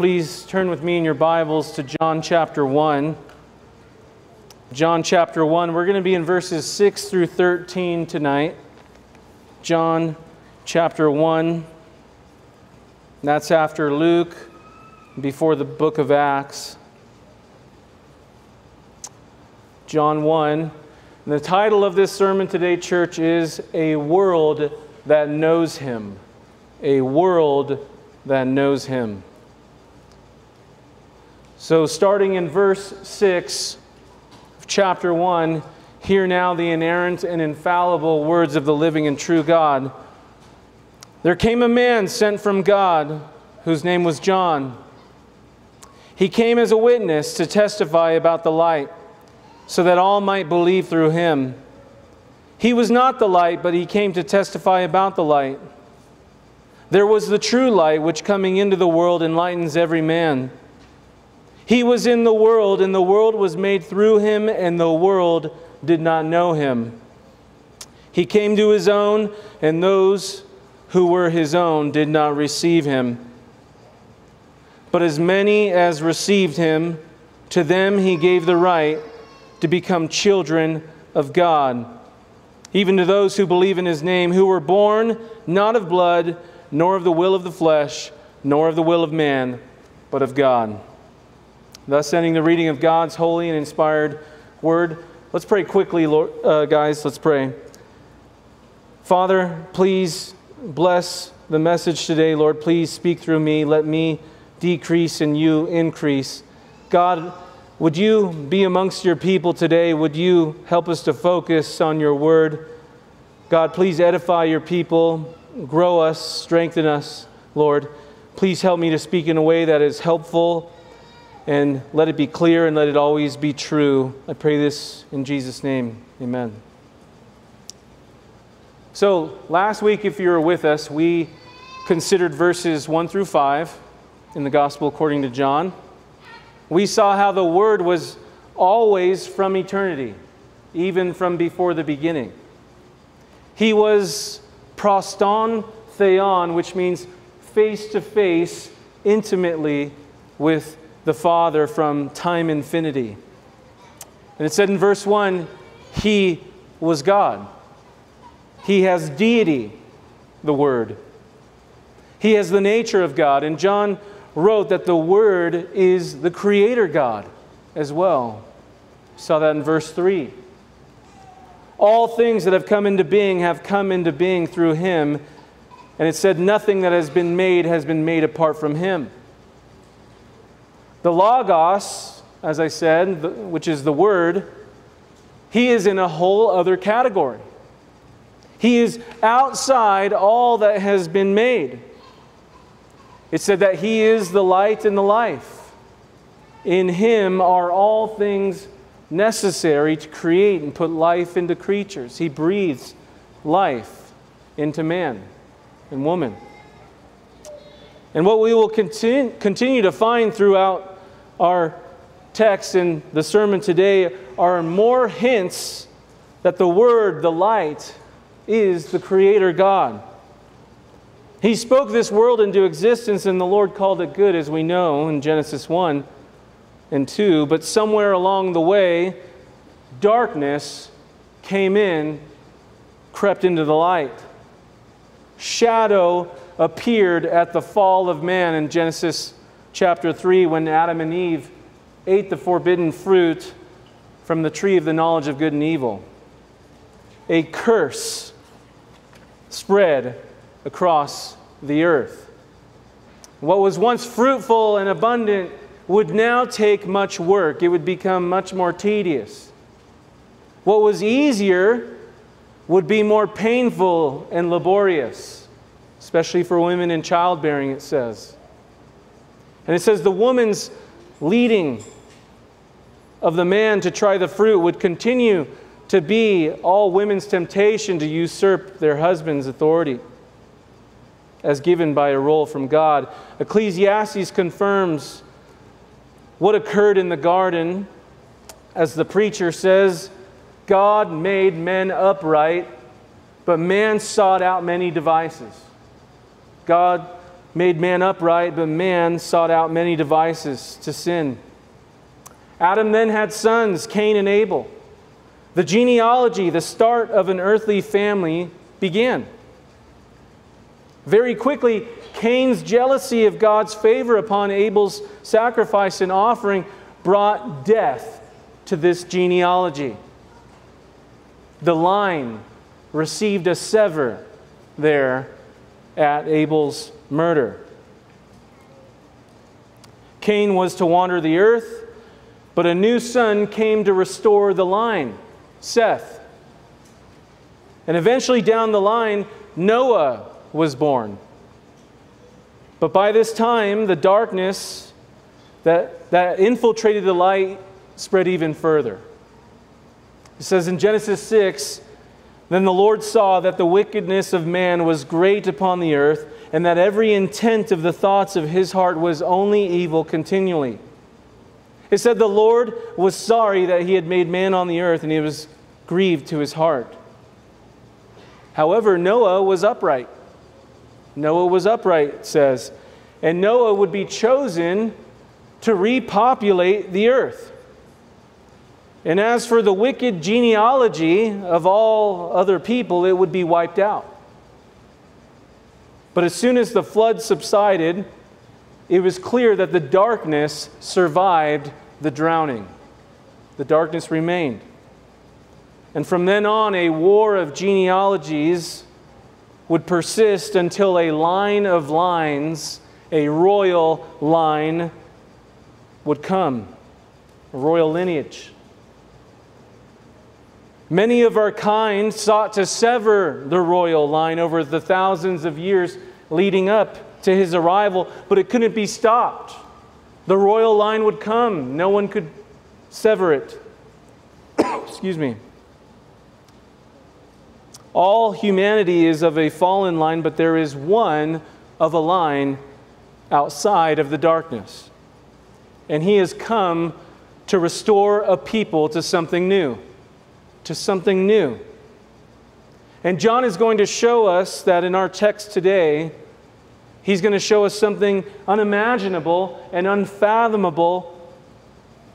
please turn with me in your Bibles to John chapter 1. John chapter 1, we're going to be in verses 6 through 13 tonight. John chapter 1, that's after Luke, before the book of Acts. John 1, and the title of this sermon today, church, is A World That Knows Him. A World That Knows Him. So starting in verse 6 of chapter 1, hear now the inerrant and infallible words of the living and true God. There came a man sent from God, whose name was John. He came as a witness to testify about the light, so that all might believe through him. He was not the light, but he came to testify about the light. There was the true light, which coming into the world enlightens every man. He was in the world, and the world was made through him, and the world did not know him. He came to his own, and those who were his own did not receive him. But as many as received him, to them he gave the right to become children of God, even to those who believe in his name, who were born not of blood, nor of the will of the flesh, nor of the will of man, but of God. Thus ending the reading of God's holy and inspired word. Let's pray quickly, Lord, guys. Let's pray. Father, please bless the message today, Lord. Please speak through me. Let me decrease and you increase. God, would you be amongst your people today? Would you help us to focus on your word? God, please edify your people. Grow us, strengthen us, Lord. Please help me to speak in a way that is helpful, and let it be clear, and let it always be true. I pray this in Jesus' name. Amen. So last week, if you were with us, we considered verses 1 through 5 in the Gospel according to John. We saw how the Word was always from eternity, even from before the beginning. He was pros ton theon, which means face-to-face, intimately with the Father from time infinity. And it said in verse 1, He was God. He has deity, the Word. He has the nature of God. And John wrote that the Word is the Creator God as well. We saw that in verse 3. All things that have come into being through him. And it said, nothing that has been made apart from him. The Logos, as I said, which is the Word, he is in a whole other category. He is outside all that has been made. It said that he is the light and the life. In him are all things necessary to create and put life into creatures. He breathes life into man and woman. And what we will continue to find throughout our text and the sermon today are more hints that the Word, the light, is the Creator God. He spoke this world into existence, and the Lord called it good, as we know in Genesis 1. And 2, but somewhere along the way, darkness came in, crept into the light. Shadow appeared at the fall of man in Genesis chapter 3 when Adam and Eve ate the forbidden fruit from the tree of the knowledge of good and evil. A curse spread across the earth. What was once fruitful and abundant would now take much work. It would become much more tedious. What was easier would be more painful and laborious, especially for women in childbearing, it says. And it says the woman's leading of the man to try the fruit would continue to be all women's temptation to usurp their husband's authority as given by a role from God. Ecclesiastes confirms what occurred in the garden, as the preacher says, God made men upright, but man sought out many devices. God made man upright, but man sought out many devices to sin. Adam then had sons, Cain and Abel. The genealogy, the start of an earthly family, began. Very quickly, Cain's jealousy of God's favor upon Abel's sacrifice and offering brought death to this genealogy. The line received a sever there at Abel's murder. Cain was to wander the earth, but a new son came to restore the line, Seth. And eventually down the line, Noah was born. But by this time, the darkness that infiltrated the light spread even further. It says in Genesis 6, "Then the Lord saw that the wickedness of man was great upon the earth, and that every intent of the thoughts of his heart was only evil continually." It said the Lord was sorry that he had made man on the earth, and he was grieved to his heart. However, Noah was upright. Noah was upright, it says. And Noah would be chosen to repopulate the earth. And as for the wicked genealogy of all other people, it would be wiped out. But as soon as the flood subsided, it was clear that the darkness survived the drowning. The darkness remained. And from then on, a war of genealogies would persist until a line of lines, a royal line, would come, a royal lineage. Many of our kind sought to sever the royal line over the thousands of years leading up to his arrival, but it couldn't be stopped. The royal line would come. No one could sever it. Excuse me. All humanity is of a fallen line, but there is one of a line outside of the darkness. And he has come to restore a people to something new. To something new. And John is going to show us that in our text today, he's going to show us something unimaginable and unfathomable,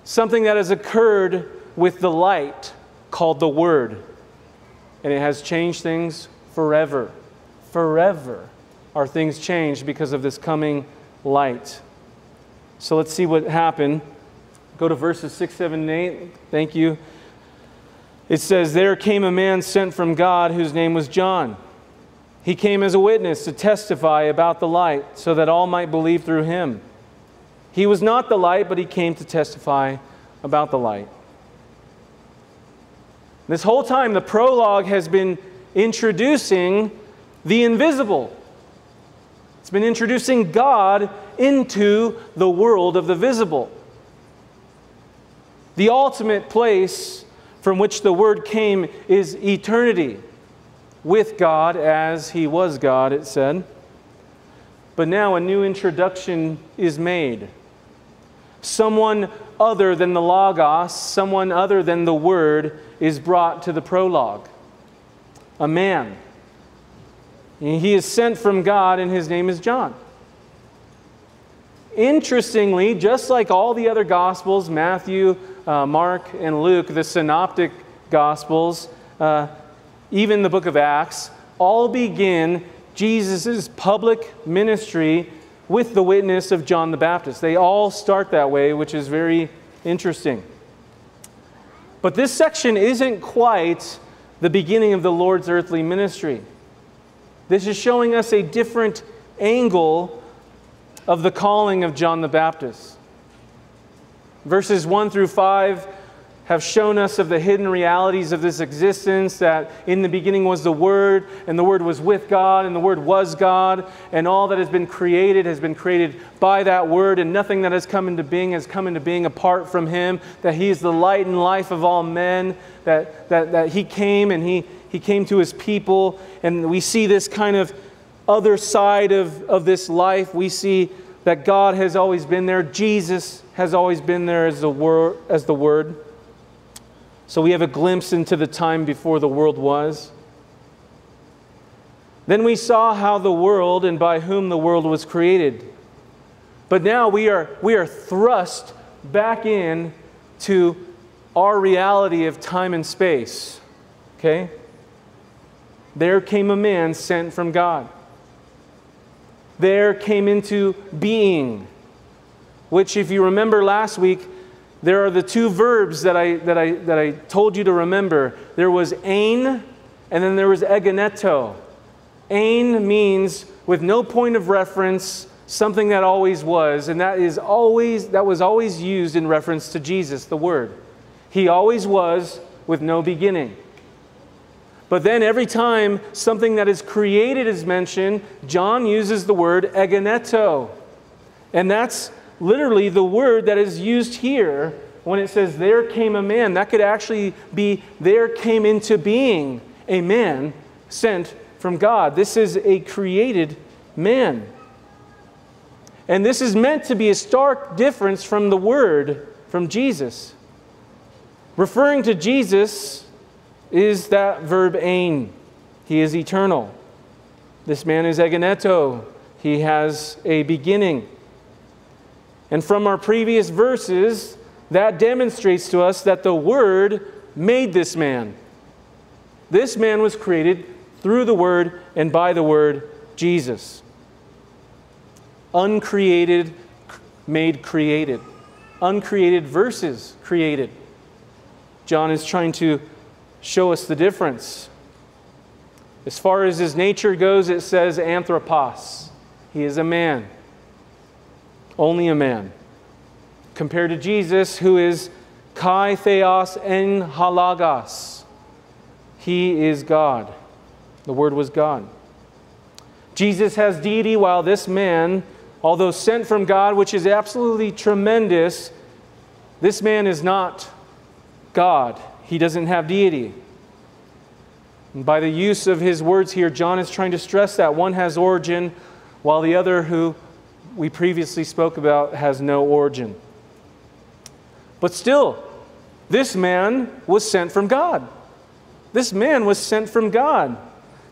something that has occurred with the light called the Word. And it has changed things forever. Forever are things changed because of this coming light. So let's see what happened. Go to verses 6, 7, and 8. Thank you. It says, "There came a man sent from God whose name was John. He came as a witness to testify about the light so that all might believe through him. He was not the light, but he came to testify about the light." This whole time, the prologue has been introducing the invisible. It's been introducing God into the world of the visible. The ultimate place from which the Word came is eternity, with God as He was God, it said. But now a new introduction is made. Someone other than the Logos, someone other than the Word, is brought to the prologue. A man. And he is sent from God, and his name is John. Interestingly, just like all the other Gospels, Matthew, Mark, and Luke, the Synoptic Gospels, even the book of Acts, all begin Jesus' public ministry with the witness of John the Baptist. They all start that way, which is very interesting. But this section isn't quite the beginning of the Lord's earthly ministry. This is showing us a different angle of the calling of John the Baptist. Verses 1 through 5 have shown us of the hidden realities of this existence, that in the beginning was the Word, and the Word was with God, and the Word was God, and all that has been created by that Word, and nothing that has come into being apart from Him, that He is the light and life of all men, that He came, and He came to His people, and we see this kind of other side of this life. We see that God has always been there, Jesus has always been there as the Word. So we have a glimpse into the time before the world was. Then we saw how the world and by whom the world was created. But now we are thrust back in to our reality of time and space. Okay? There came a man sent from God. There came into being, which, if you remember last week, there are the two verbs that I told you to remember. There was ēn, and then there was egeneto. ēn means with no point of reference, something that always was, and that was always used in reference to Jesus, the Word. He always was with no beginning. But then every time something that is created is mentioned, John uses the word egeneto. And that's literally the word that is used here when it says, there came a man. That could actually be, there came into being a man sent from God. This is a created man. And this is meant to be a stark difference from the word from Jesus. Referring to Jesus is that verb ēn. He is eternal. This man is egeneto. He has a beginning. And from our previous verses, that demonstrates to us that the Word made this man. This man was created through the Word and by the Word, Jesus. Uncreated, made created. Uncreated versus created. John is trying to show us the difference. As far as his nature goes, it says Anthropos. He is a man. Only a man. Compared to Jesus, who is kai theos en Halagos. He is God. The Word was God. Jesus has deity, while this man, although sent from God, which is absolutely tremendous, this man is not God. He doesn't have deity. And by the use of his words here, John is trying to stress that one has origin, while the other, who we previously spoke about, has no origin. But still, this man was sent from God. This man was sent from God.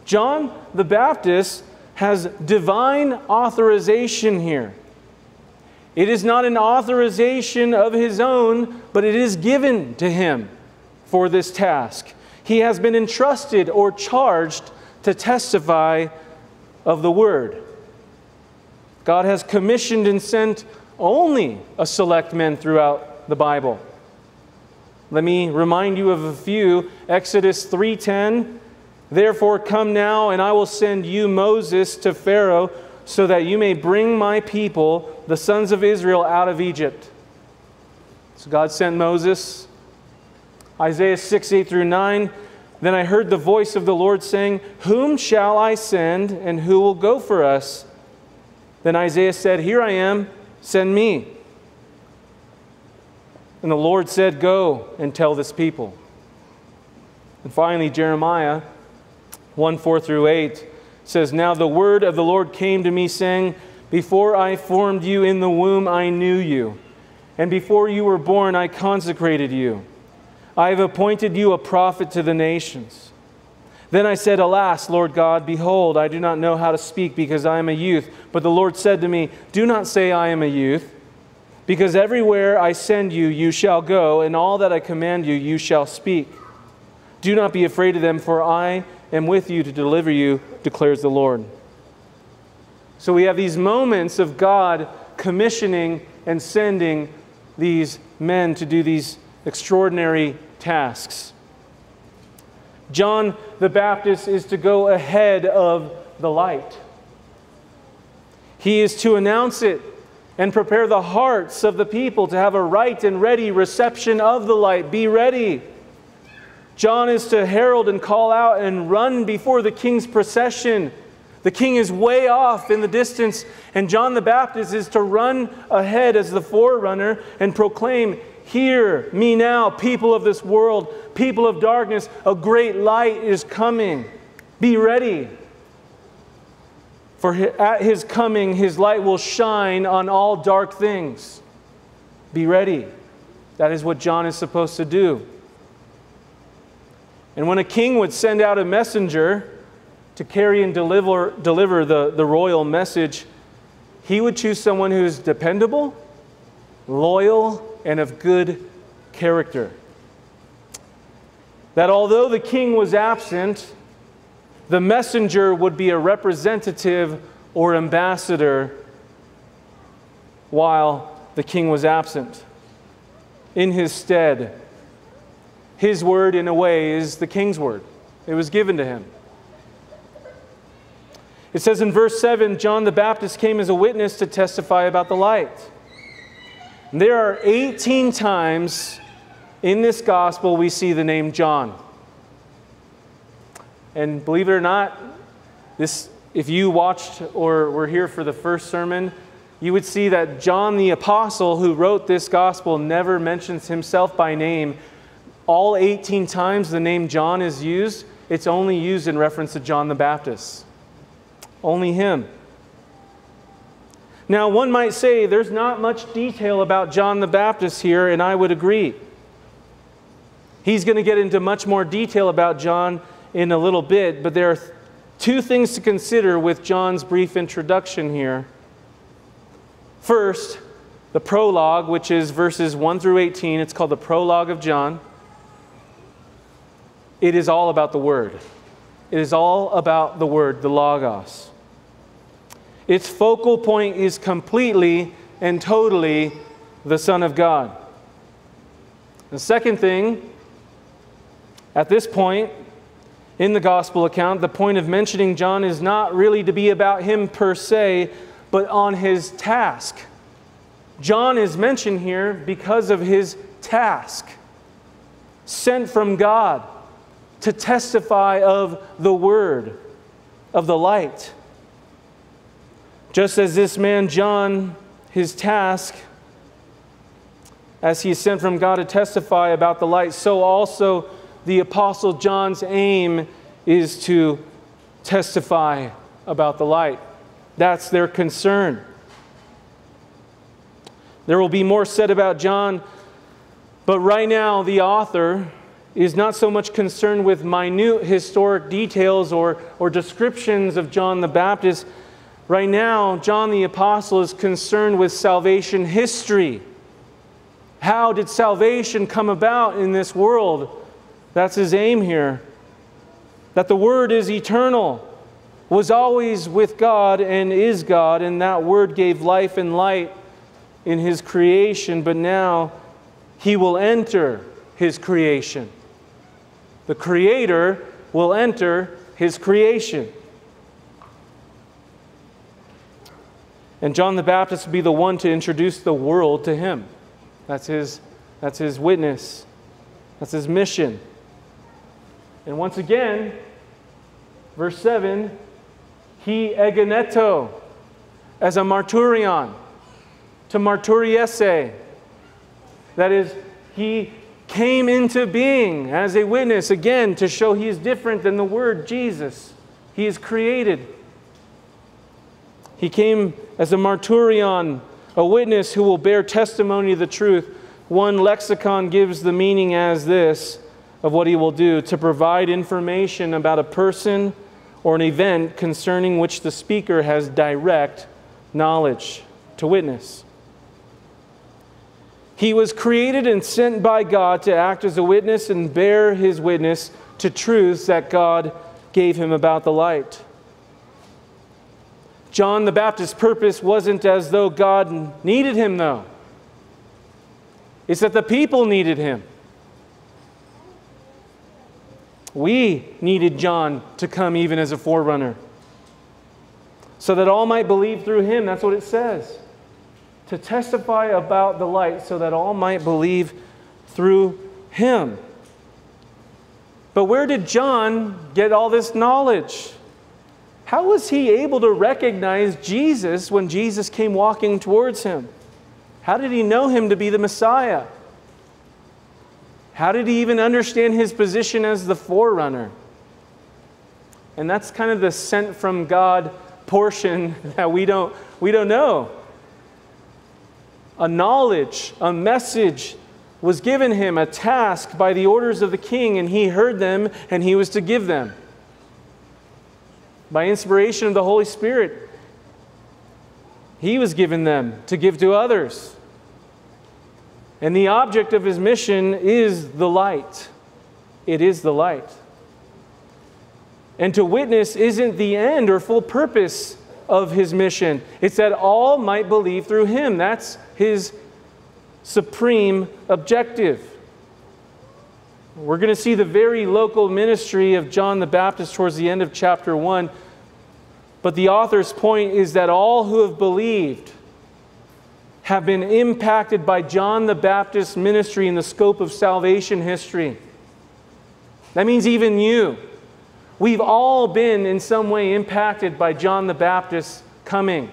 John the Baptist has divine authorization here. It is not an authorization of his own, but it is given to him for this task. He has been entrusted or charged to testify of the Word. God has commissioned and sent only a select men throughout the Bible. Let me remind you of a few. Exodus 3:10, therefore come now, and I will send you Moses to Pharaoh, so that you may bring my people, the sons of Israel, out of Egypt. So God sent Moses. Isaiah 6:8-9, then I heard the voice of the Lord saying, whom shall I send, and who will go for us? Then Isaiah said, here I am, send me. And the Lord said, go and tell this people. And finally, Jeremiah 1:4-8 says, now the word of the Lord came to me, saying, before I formed you in the womb, I knew you. And before you were born, I consecrated you. I have appointed you a prophet to the nations. Then I said, alas, Lord God, behold, I do not know how to speak, because I am a youth. But the Lord said to me, do not say I am a youth, because everywhere I send you, you shall go, and all that I command you, you shall speak. Do not be afraid of them, for I am with you to deliver you, declares the Lord. So we have these moments of God commissioning and sending these men to do these extraordinary tasks. John the Baptist is to go ahead of the light. He is to announce it and prepare the hearts of the people to have a right and ready reception of the light. Be ready. John is to herald and call out and run before the king's procession. The king is way off in the distance, and John the Baptist is to run ahead as the forerunner and proclaim, hear me now, people of this world, people of darkness, a great light is coming. Be ready. For at his coming, his light will shine on all dark things. Be ready. That is what John is supposed to do. And when a king would send out a messenger, to carry and deliver the royal message, he would choose someone who is dependable, loyal, and of good character. That although the king was absent, the messenger would be a representative or ambassador while the king was absent. In his stead, his word, in a way, is the king's word. It was given to him. It says in verse 7, John the Baptist came as a witness to testify about the light. And there are 18 times in this gospel we see the name John. And believe it or not, this, if you watched or were here for the first sermon, you would see that John the Apostle, who wrote this gospel, never mentions himself by name. All 18 times the name John is used, it's only used in reference to John the Baptist. Only him. Now, one might say there's not much detail about John the Baptist here, and I would agree. He's going to get into much more detail about John in a little bit, but there are two things to consider with John's brief introduction here. First, the prologue, which is verses 1 through 18. It's called the prologue of John. It is all about the Word. It is all about the Word, the Logos. Its focal point is completely and totally the Son of God. The second thing, at this point in the Gospel account, the point of mentioning John is not really to be about him per se, but on his task. John is mentioned here because of his task, sent from God to testify of the Word, of the light. Just as this man John, his task, as he is sent from God to testify about the light, so also the Apostle John's aim is to testify about the light. That's their concern. There will be more said about John, but right now the author is not so much concerned with minute historic details or descriptions of John the Baptist. Right now, John the Apostle is concerned with salvation history. How did salvation come about in this world? That's his aim here. That the Word is eternal, was always with God and is God, and that Word gave life and light in his creation, but now he will enter his creation. The Creator will enter his creation. And John the Baptist will be the one to introduce the world to him. That's his witness. That's his mission. And once again, verse 7, he egeneto, as a marturion, to marturiese. That is, he came into being as a witness, again, to show he is different than the Word, Jesus. He is created. He came as a marturion, a witness who will bear testimony of the truth. One lexicon gives the meaning as this of what he will do: to provide information about a person or an event concerning which the speaker has direct knowledge, to witness. He was created and sent by God to act as a witness and bear his witness to truths that God gave him about the light. John the Baptist's purpose wasn't as though God needed him, though. It's that the people needed him. We needed John to come even as a forerunner, so that all might believe through him. That's what it says. To testify about the light so that all might believe through him. But where did John get all this knowledge? How was he able to recognize Jesus when Jesus came walking towards him? How did he know him to be the Messiah? How did he even understand his position as the forerunner? And that's kind of the sent from God portion that we don't know. A knowledge, a message was given him, a task by the orders of the king, and he heard them and he was to give them. by inspiration of the Holy Spirit, He was given them to give to others. And the object of His mission is the light. It is the light. And to witness isn't the end or full purpose of His mission. It's that all might believe through Him. That's His supreme objective. We're going to see the very local ministry of John the Baptist towards the end of chapter 1. But the author's point is that all who have believed have been impacted by John the Baptist's ministry in the scope of salvation history. That means even you. We've all been in some way impacted by John the Baptist's coming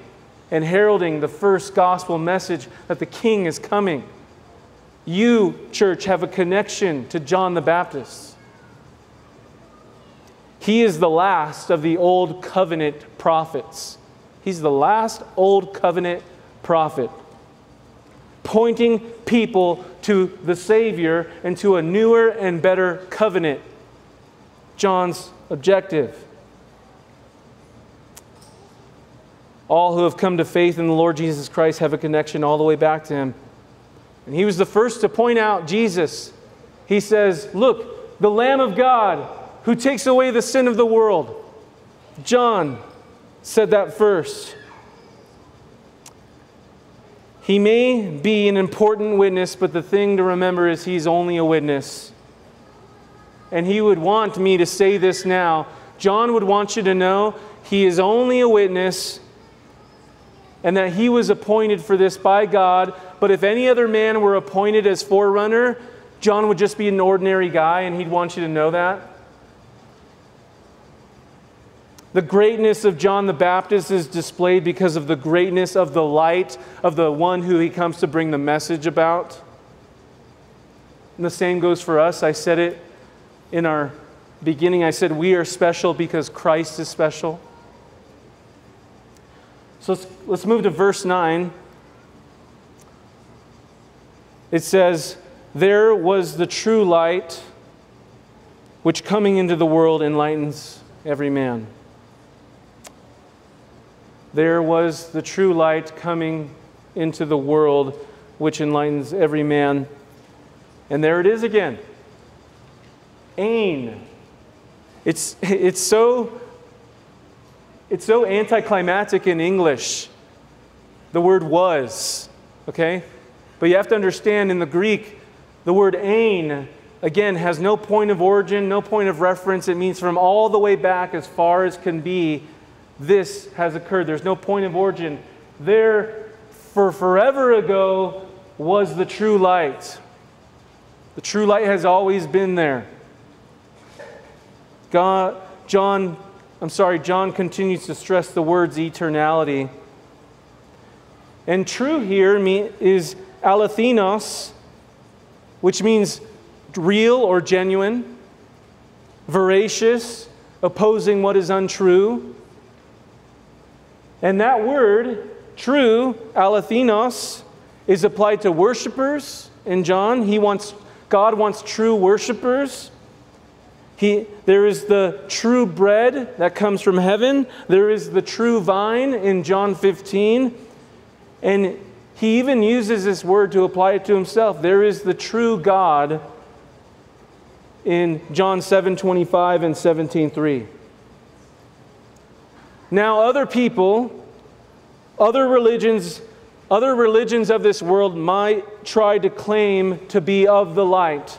and heralding the first gospel message that the King is coming. You, church, have a connection to John the Baptist. He is the last of the Old Covenant prophets. He's the last Old Covenant prophet, pointing people to the Savior and to a newer and better covenant. John's objective. All who have come to faith in the Lord Jesus Christ have a connection all the way back to Him. And he was the first to point out Jesus. He says, "Look, the Lamb of God who takes away the sin of the world." John said that first. He may be an important witness, but the thing to remember is he's only a witness. And he would want me to say this now. John would want you to know he is only a witness and that he was appointed for this by God. But if any other man were appointed as forerunner, John would just be an ordinary guy, and he'd want you to know that. The greatness of John the Baptist is displayed because of the greatness of the light of the one who he comes to bring the message about. And the same goes for us. I said it in our beginning. I said we are special because Christ is special. So let's move to verse 9. It says, "There was the true light, which coming into the world enlightens every man." There was the true light coming into the world, which enlightens every man. And there it is again. ēn. It's so anticlimactic in English, the word was, okay? But you have to understand, in the Greek, the word ēn, again, has no point of origin, no point of reference. It means from all the way back, as far as can be, this has occurred. There's no point of origin. There, for forever ago, was the true light. The true light has always been there. John continues to stress the words eternality. And true here is alethinos, which means real or genuine, veracious, opposing what is untrue. And that word, true, alethinos, is applied to worshipers in John. God wants true worshipers. There is the true bread that comes from heaven. There is the true vine in John 15. And he even uses this word to apply it to himself. There is the true God in John 7:25 and 17:3. Now other people, other religions of this world might try to claim to be of the light.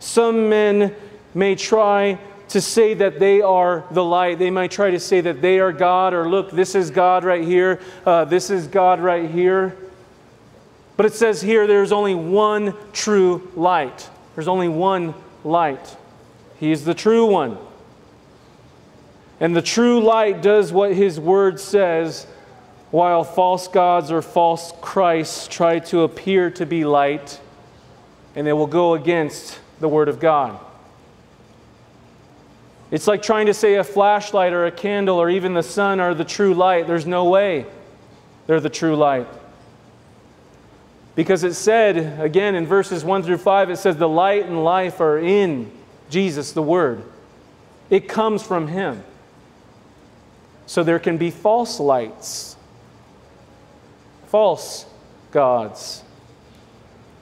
Some men may try to say that they are the light. They might try to say that they are God, or look, this is God right here, this is God right here. But it says here there's only one true light. There's only one light. He is the true one. And the true light does what his word says, while false gods or false Christs try to appear to be light, and they will go against the word of God. It's like trying to say a flashlight or a candle or even the sun are the true light. There's no way they're the true light. Because it said, again, in verses 1 through 5, it says the light and life are in Jesus, the Word. It comes from Him. So there can be false lights, false gods.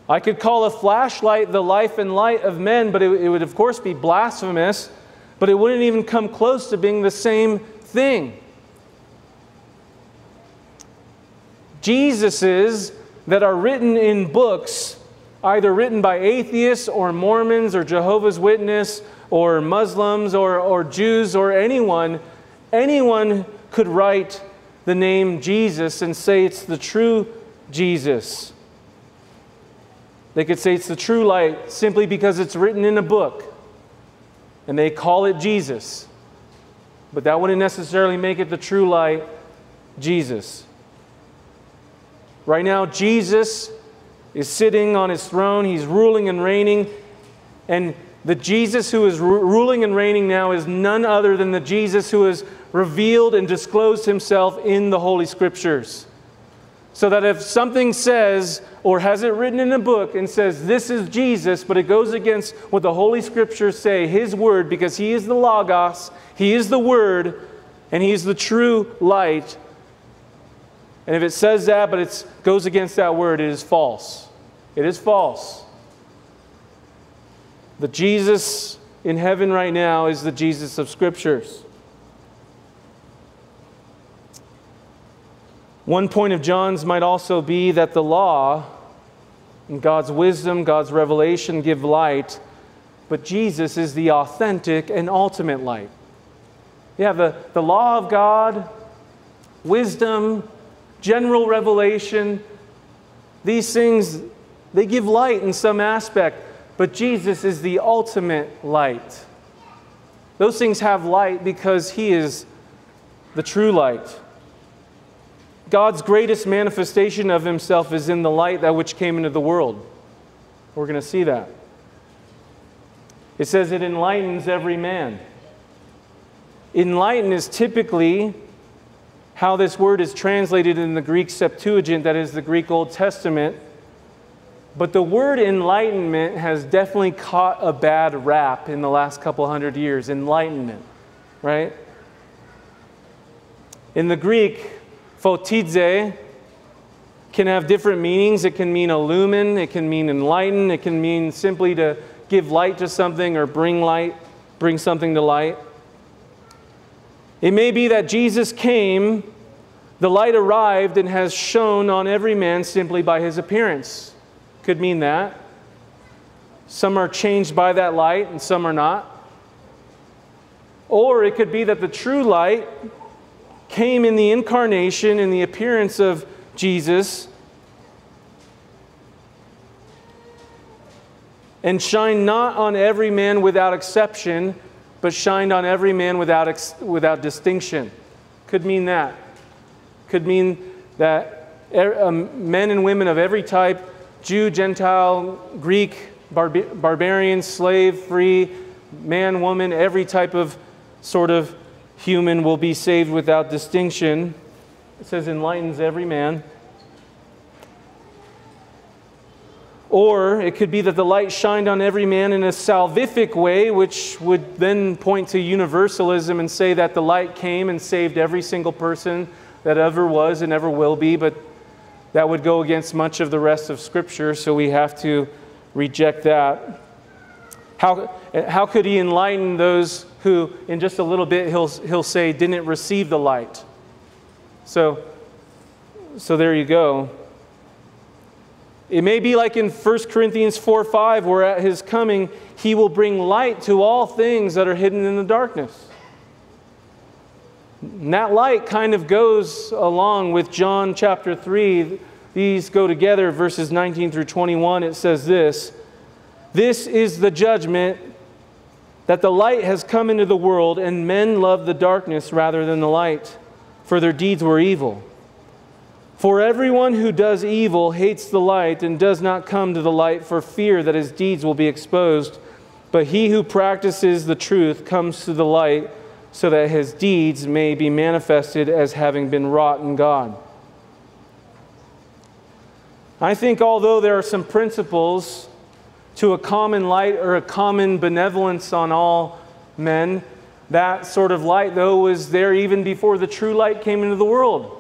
I could call a flashlight the life and light of men, but it would of course be blasphemous, but it wouldn't even come close to being the same thing. Jesuses that are written in books, either written by atheists or Mormons or Jehovah's Witness or Muslims or Jews or anyone could write the name Jesus and say it's the true Jesus. They could say it's the true light simply because it's written in a book, and they call it Jesus. But that wouldn't necessarily make it the true light, Jesus. Right now, Jesus is sitting on his throne. He's ruling and reigning. And the Jesus who is ruling and reigning now is none other than the Jesus who has revealed and disclosed himself in the Holy Scriptures. So that if something says, or has it written in a book and says, this is Jesus, but it goes against what the Holy Scriptures say, his word, because he is the Logos, he is the word, and he is the true light. And if it says that, but it goes against that word, it is false. It is false. The Jesus in heaven right now is the Jesus of Scriptures. One point of John's might also be that the law and God's wisdom, God's revelation give light, but Jesus is the authentic and ultimate light. Yeah, the law of God, wisdom, general revelation, these things, they give light in some aspect, but Jesus is the ultimate light. Those things have light because he is the true light. God's greatest manifestation of himself is in the light that which came into the world. We're going to see that. It says it enlightens every man. Enlighten is typically how this word is translated in the Greek Septuagint, that is the Greek Old Testament. But the word enlightenment has definitely caught a bad rap in the last couple hundred years. Enlightenment, right? In the Greek, photizo can have different meanings. It can mean illumine, it can mean enlighten, it can mean simply to give light to something or bring light, bring something to light. It may be that Jesus came, the light arrived, and has shone on every man simply by his appearance. Could mean that. Some are changed by that light and some are not. Or it could be that the true light came in the incarnation, in the appearance of Jesus, and shine not on every man without exception, but shined on every man without distinction. Could mean that. Could mean that men and women of every type, Jew, Gentile, Greek, barbarian, slave, free, man, woman, every type of sort of human will be saved without distinction. It says enlightens every man. Or it could be that the light shined on every man in a salvific way, which would then point to universalism and say that the light came and saved every single person that ever was and ever will be, but that would go against much of the rest of Scripture, so we have to reject that. How could he enlighten those who, in just a little bit, he'll say, didn't receive the light? So there you go. It may be like in 1 Corinthians 4:5, where at his coming, he will bring light to all things that are hidden in the darkness. And that light kind of goes along with John chapter 3. These go together, verses 19 through 21. It says this, "This is the judgment, that the light has come into the world, and men love the darkness rather than the light, for their deeds were evil. For everyone who does evil hates the light and does not come to the light for fear that his deeds will be exposed. But he who practices the truth comes to the light so that his deeds may be manifested as having been wrought in God." I think although there are some principles to a common light or a common benevolence on all men, That sort of light, though, was there even before the true light came into the world.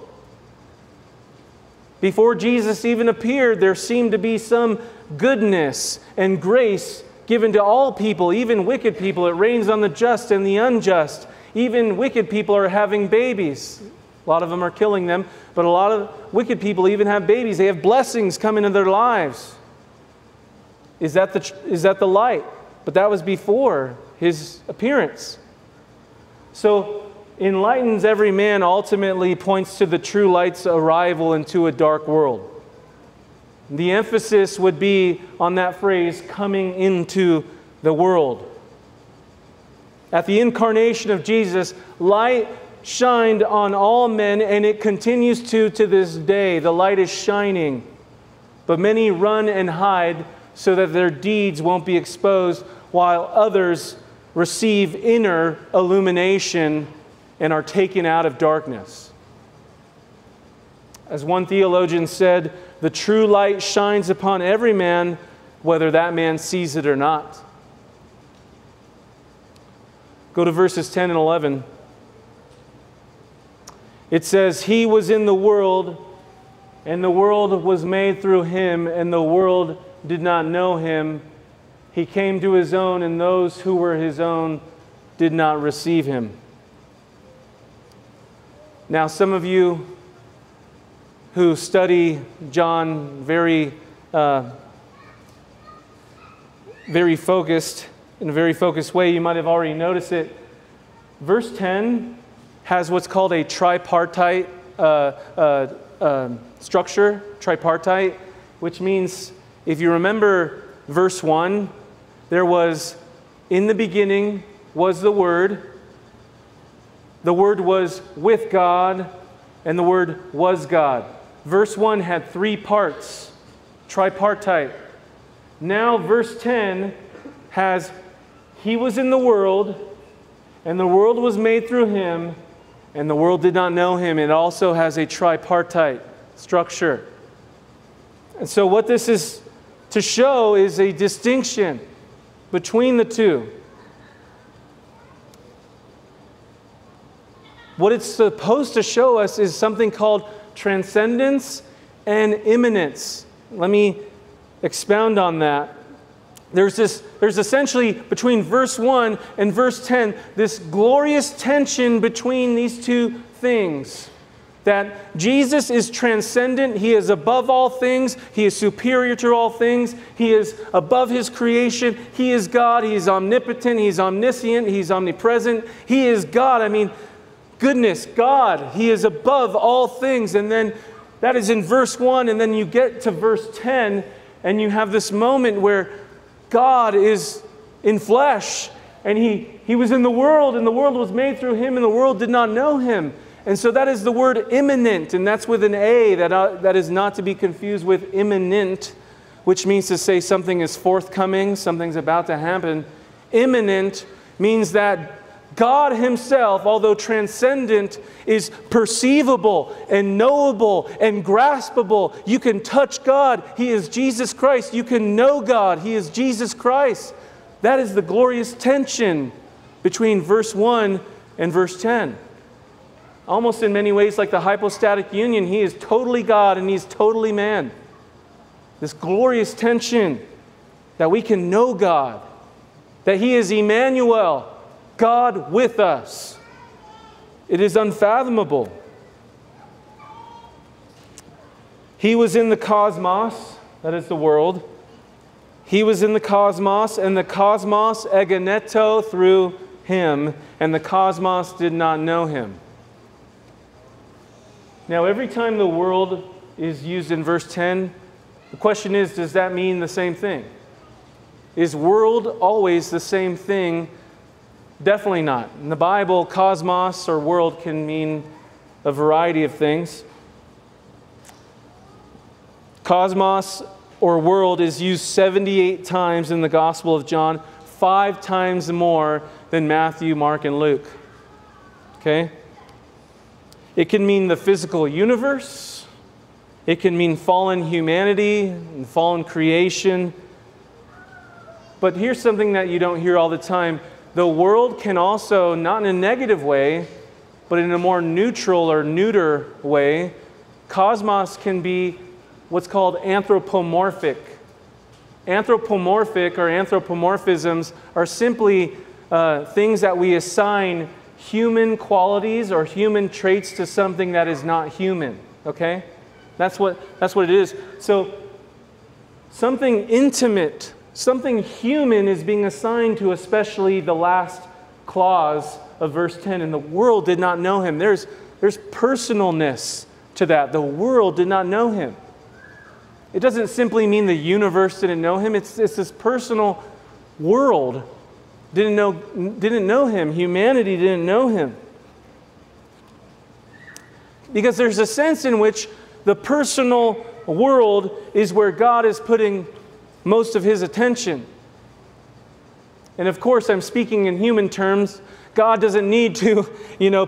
Before Jesus even appeared, there seemed to be some goodness and grace given to all people, even wicked people. It rains on the just and the unjust. Even wicked people are having babies. A lot of them are killing them, but a lot of wicked people even have babies. They have blessings come into their lives. Is that the light? But that was before His appearance. So, enlightens every man ultimately points to the true light's arrival into a dark world. The emphasis would be on that phrase, coming into the world. At the incarnation of Jesus, light shined on all men, and it continues to this day. The light is shining, but many run and hide so that their deeds won't be exposed, while others receive inner illumination and are taken out of darkness. As one theologian said, the true light shines upon every man, whether that man sees it or not. Go to verses 10 and 11. It says, He was in the world, and the world was made through Him, and the world did not know Him. He came to His own, and those who were His own did not receive Him. Now, some of you who study John in a very focused way, you might have already noticed it. Verse 10 has what's called a tripartite structure, tripartite, which means, if you remember verse 1, there was, in the beginning was the Word. The Word was with God, and the Word was God. Verse 1 had three parts, tripartite. Now verse 10 has, He was in the world, and the world was made through Him, and the world did not know Him. It also has a tripartite structure. And so what this is to show is a distinction between the two. What it's supposed to show us is something called transcendence and immanence. Let me expound on that. There's essentially, between verse 1 and verse 10, this glorious tension between these two things. That Jesus is transcendent. He is above all things. He is superior to all things. He is above His creation. He is God. He is omnipotent. He is omniscient. He is omnipresent. He is God. I mean, goodness, God, He is above all things. And then that is in verse 1, and then you get to verse 10, and you have this moment where God is in flesh, and He was in the world, and the world was made through Him, and the world did not know Him. And so that is the word immanent, and that's with an A, that is not to be confused with imminent, which means to say something is forthcoming, something's about to happen. Immanent means that God Himself, although transcendent, is perceivable and knowable and graspable. You can touch God. He is Jesus Christ. You can know God. He is Jesus Christ. That is the glorious tension between verse 1 and verse 10. Almost in many ways like the hypostatic union, He is totally God and He's totally man. This glorious tension that we can know God, that He is Emmanuel, God with us. It is unfathomable. He was in the cosmos, that is the world. He was in the cosmos, and the cosmos egeneto through Him, and the cosmos did not know Him. Now, every time the world is used in verse 10, the question is, does that mean the same thing? Is world always the same thing? Definitely not. In the Bible, cosmos or world can mean a variety of things. Cosmos or world is used 78 times in the Gospel of John, 5 times more than Matthew, Mark, and Luke. Okay? It can mean the physical universe. It can mean fallen humanity and fallen creation. But here's something that you don't hear all the time. the world can also, not in a negative way, but in a more neutral or neuter way, cosmos can be what's called anthropomorphic. Anthropomorphic or anthropomorphisms are simply things that we assign human qualities or human traits to something that is not human. Okay? That's what it is. So something intimate, something human is being assigned to especially the last clause of verse 10. And the world did not know him. There's personalness to that. The world did not know him. It doesn't simply mean the universe didn't know him. It's this personal world didn't know him. Humanity didn't know him. Because there's a sense in which the personal world is where God is putting most of his attention. And of course, I'm speaking in human terms. God doesn't need to,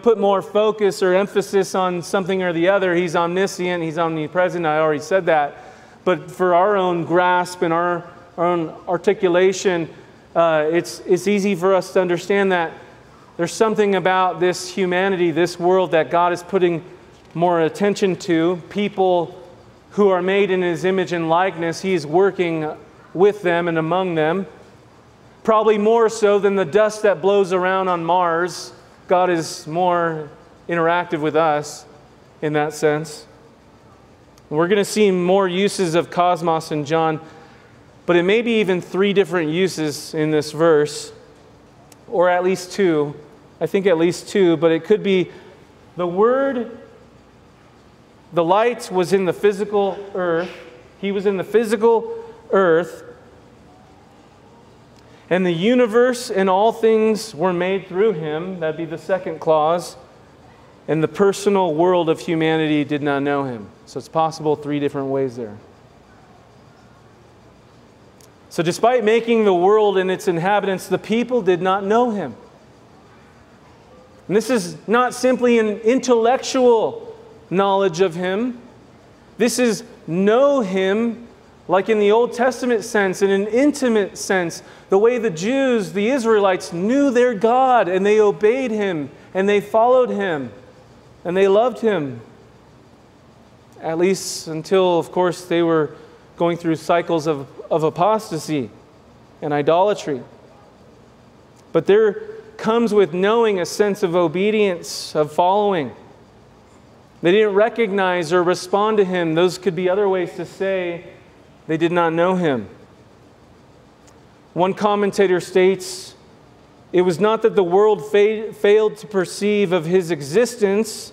put more focus or emphasis on something or the other. He's omniscient. He's omnipresent. I already said that. But for our own grasp and our own articulation, it's easy for us to understand that there's something about this humanity, this world, that God is putting more attention to. People who are made in his image and likeness, he's working with them and among them. Probably more so than the dust that blows around on Mars. God is more interactive with us in that sense. We're going to see more uses of cosmos in John, but it may be even 3 different uses in this verse, or at least 2. I think at least 2, but it could be the word, the light was in the physical earth. He was in the physical earth. And the universe and all things were made through him. That'd be the second clause. And the personal world of humanity did not know him. So it's possible 3 different ways there. So despite making the world and its inhabitants, the people did not know him. And this is not simply an intellectual knowledge of him. This is know him like in the Old Testament sense, in an intimate sense, the way the Jews, the Israelites, knew their God, and they obeyed him, and they followed him, and they loved him. At least until, of course, they were going through cycles of apostasy and idolatry. But there comes with knowing a sense of obedience, of following. They didn't recognize or respond to him. Those could be other ways to say they did not know him. One commentator states, it was not that the world failed to perceive of his existence.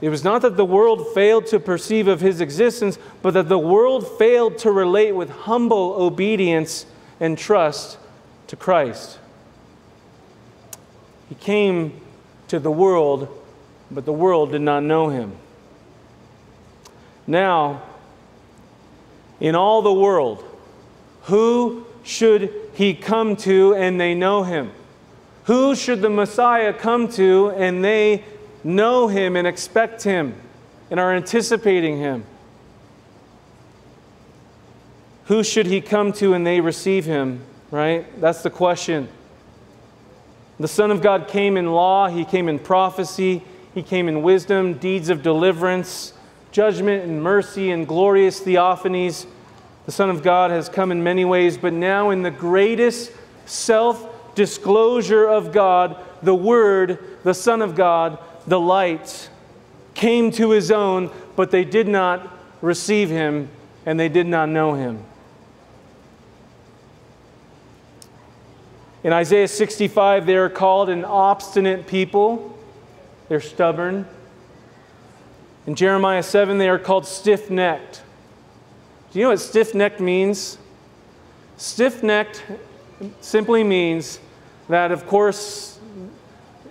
It was not that the world failed to perceive of his existence, but that the world failed to relate with humble obedience and trust to Christ. He came to the world, but the world did not know him. Now, in all the world, who should he come to and they know him? Who should the Messiah come to and they know him and expect him and are anticipating him? Who should he come to and they receive him, right? That's the question. The Son of God came in law. He came in prophecy. He came in wisdom, deeds of deliverance, judgment and mercy and glorious theophanies. The Son of God has come in many ways, but now in the greatest self-disclosure of God, the Word, the Son of God, the light, came to his own, but they did not receive him and they did not know him. In Isaiah 65, they are called an obstinate people. They're stubborn. In Jeremiah 7, they are called stiff-necked. Do you know what stiff-necked means? Stiff-necked simply means that, of course,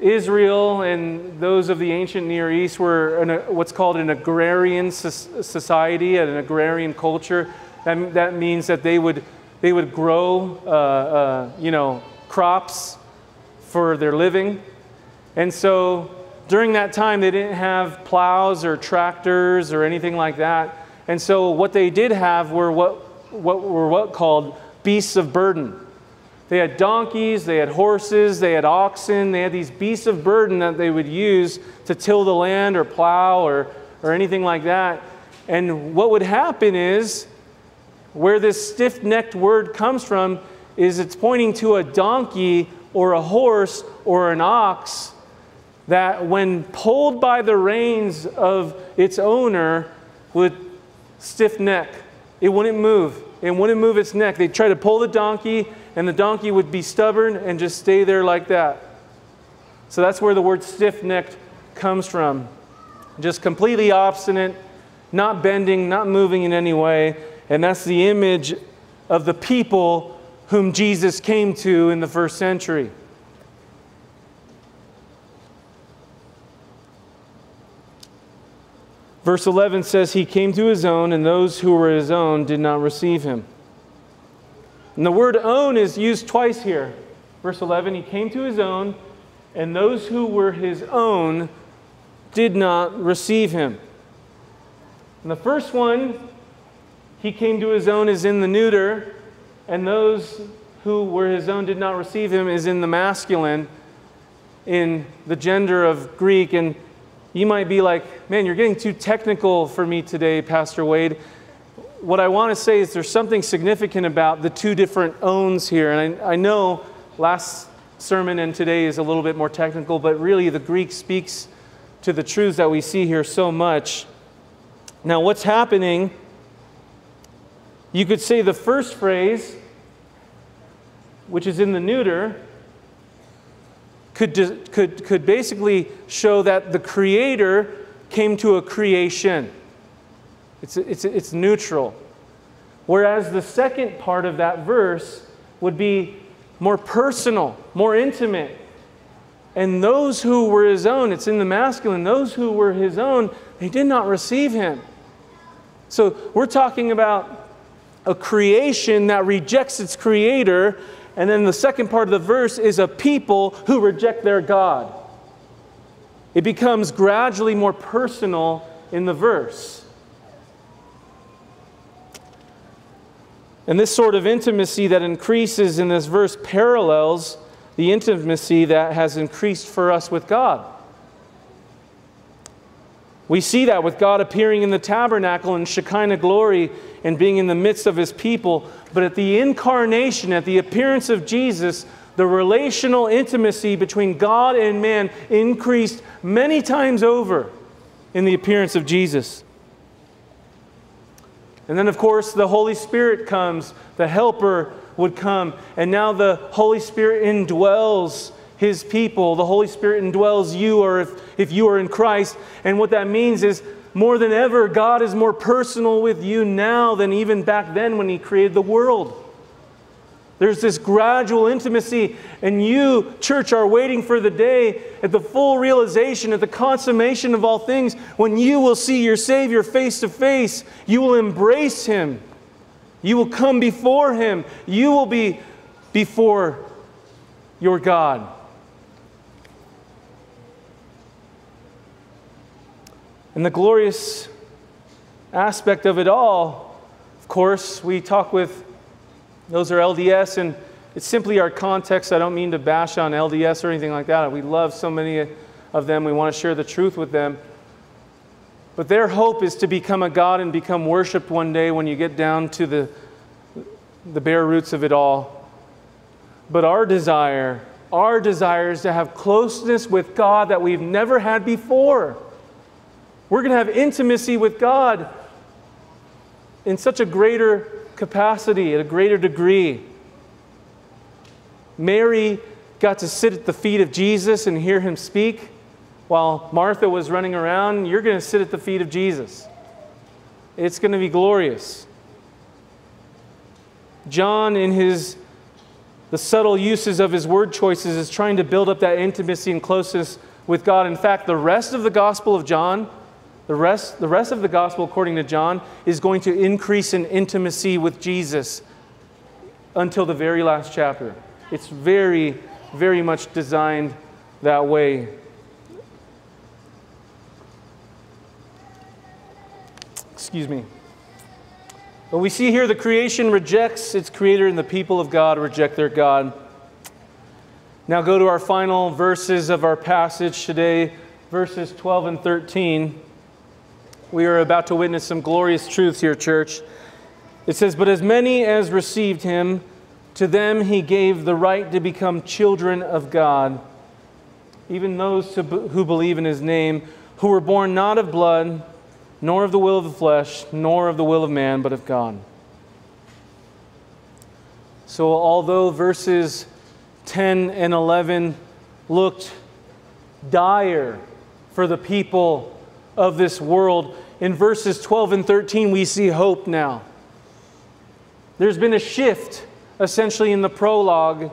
Israel and those of the ancient Near East were what's called an agrarian society, an agrarian culture. That means that they would grow, crops for their living, and so during that time, they didn't have plows or tractors or anything like that. And so what they did have were what were called beasts of burden. They had donkeys, they had horses, they had oxen, they had these beasts of burden that they would use to till the land or plow or anything like that. And what would happen is, where this stiff-necked word comes from, is it's pointing to a donkey or a horse or an ox that when pulled by the reins of its owner would stiff neck. It wouldn't move. It wouldn't move its neck. They'd try to pull the donkey and the donkey would be stubborn and just stay there like that. So that's where the word stiff-necked comes from. Just completely obstinate, not bending, not moving in any way. And that's the image of the people whom Jesus came to in the first century. Verse 11 says, He came to His own, and those who were His own did not receive Him. And the word own is used twice here. Verse 11, He came to His own, and those who were His own did not receive Him. And the first one, He came to His own, is in the neuter, and those who were His own did not receive Him is in the masculine, in the gender of Greek. And you might be like, man, you're getting too technical for me today, Pastor Wade. What I want to say is there's something significant about the two different owns here. And I know last sermon and today is a little bit more technical, but really the Greek speaks to the truths that we see here so much. Now what's happening, you could say the first phrase, which is in the neuter, could basically show that the Creator came to a creation. It's neutral. Whereas the second part of that verse would be more personal, more intimate. And those who were His own, it's in the masculine, those who were His own, they did not receive Him. So we're talking about a creation that rejects its Creator. And then the second part of the verse is a people who reject their God. It becomes gradually more personal in the verse. And this sort of intimacy that increases in this verse parallels the intimacy that has increased for us with God. We see that with God appearing in the tabernacle in Shekinah glory and being in the midst of His people. But at the incarnation, at the appearance of Jesus, the relational intimacy between God and man increased many times over in the appearance of Jesus. And then, of course, the Holy Spirit comes. The Helper would come. And now the Holy Spirit indwells His people. The Holy Spirit indwells you, or if you are in Christ. And what that means is, more than ever, God is more personal with you now than even back then when He created the world. There's this gradual intimacy, and you, church, are waiting for the day at the full realization, at the consummation of all things, when you will see your Savior face to face. You will embrace Him. You will come before Him. You will be before your God. And the glorious aspect of it all, of course, we talk with, those are LDS, and it's simply our context. I don't mean to bash on LDS or anything like that. We love so many of them. We want to share the truth with them. But their hope is to become a God and become worshipped one day when you get down to the bare roots of it all. But our desire is to have closeness with God that we've never had before. We're going to have intimacy with God in such a greater capacity, at a greater degree. Mary got to sit at the feet of Jesus and hear Him speak while Martha was running around. You're going to sit at the feet of Jesus. It's going to be glorious. John, in the subtle uses of his word choices, is trying to build up that intimacy and closeness with God. In fact, the rest of the Gospel of John, the rest of the Gospel, according to John, is going to increase in intimacy with Jesus until the very last chapter. It's very, very much designed that way. Excuse me. But we see here the creation rejects its creator and the people of God reject their God. Now go to our final verses of our passage today, verses 12 and 13. We are about to witness some glorious truths here, church. It says, "But as many as received him, to them he gave the right to become children of God, even those who believe in his name, who were born not of blood, nor of the will of the flesh, nor of the will of man, but of God." So although verses 10 and 11 looked dire for the people of this world, in verses 12 and 13 we see hope now. There's been a shift essentially in the prologue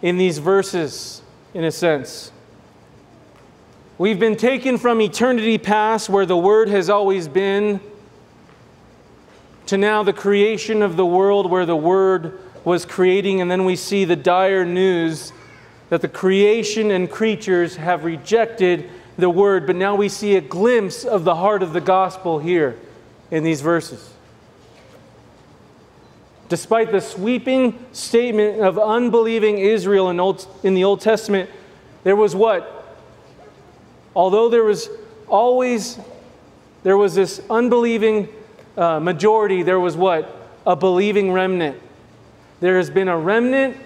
in these verses, in a sense. We've been taken from eternity past, where the Word has always been, to now the creation of the world, where the Word was creating, and then we see the dire news that the creation and creatures have rejected the Word, but now we see a glimpse of the heart of the gospel here in these verses. Despite the sweeping statement of unbelieving Israel in the Old Testament, there was what? Although there was this unbelieving majority, there was what? A believing remnant. There has been a remnant,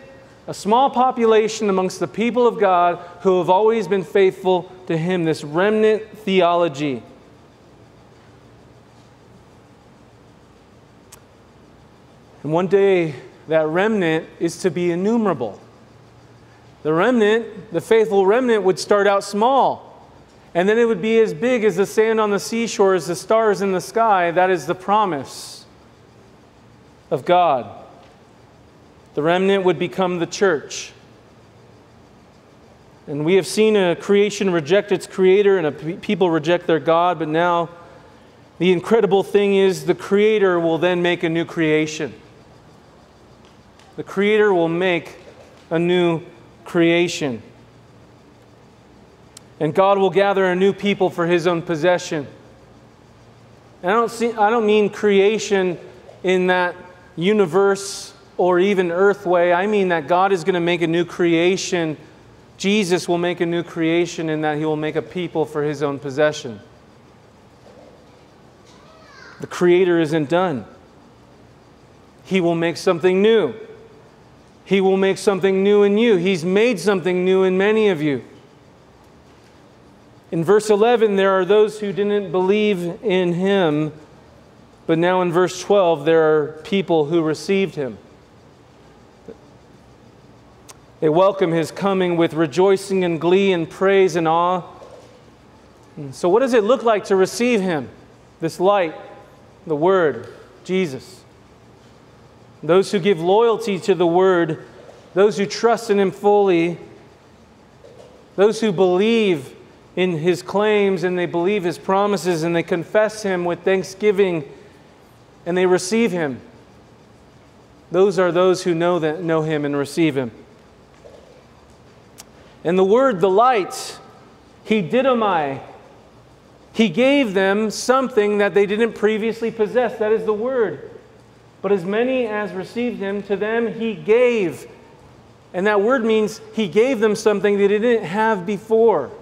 a small population amongst the people of God who have always been faithful to him, this remnant theology. And one day, that remnant is to be innumerable. The remnant, the faithful remnant, would start out small, and then it would be as big as the sand on the seashore, as the stars in the sky. That is the promise of God. The remnant would become the church. And we have seen a creation reject its creator and a people reject their God, but now the incredible thing is the creator will then make a new creation. The Creator will make a new creation. And God will gather a new people for His own possession. And I don't mean creation in that universe or even earth way. I mean that God is going to make a new creation. Jesus will make a new creation in that He will make a people for His own possession. The Creator isn't done. He will make something new. He will make something new in you. He's made something new in many of you. In verse 11, there are those who didn't believe in him, but now in verse 12, there are people who received him. They welcome his coming with rejoicing and glee and praise and awe. And so what does it look like to receive him? This light, the Word, Jesus. Those who give loyalty to the Word, those who trust in Him fully, those who believe in His claims and they believe His promises and they confess Him with thanksgiving and they receive Him. Those are those who know Him and receive Him. And the Word, the light, He ginomai. He gave them something that they didn't previously possess. That is the Word. But as many as received him, to them he gave. And that word means he gave them something they didn't have before.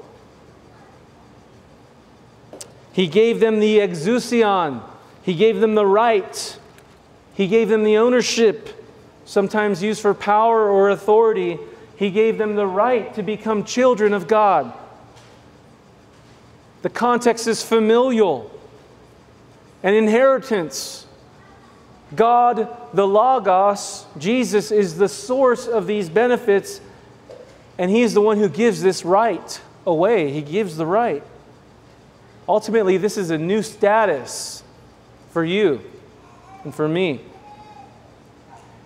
He gave them the exousian. He gave them the right. He gave them the ownership, sometimes used for power or authority. He gave them the right to become children of God. The context is familial, an inheritance. God, the Logos, Jesus, is the source of these benefits, and He is the one who gives this right away. He gives the right. Ultimately, this is a new status for you and for me.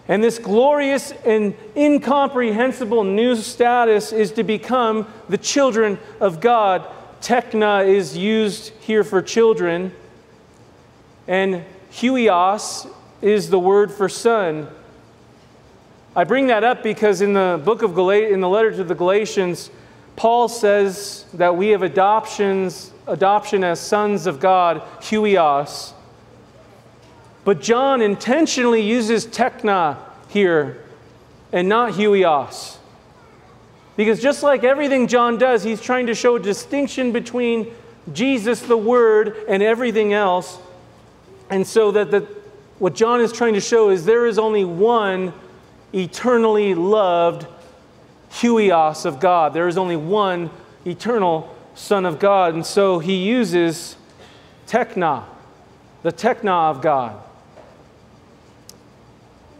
And this glorious and incomprehensible new status is to become the children of God. Tekna is used here for children, and huios is the word for son. I bring that up because in the book of in the letter to the Galatians, Paul says that we have adoption as sons of God, huios. But John intentionally uses tekna here and not huios. Because just like everything John does, he's trying to show a distinction between Jesus, the Word, and everything else. And so that what John is trying to show is there is only one eternally loved huios of God. There is only one eternal Son of God. And so he uses tekna, the tekna of God.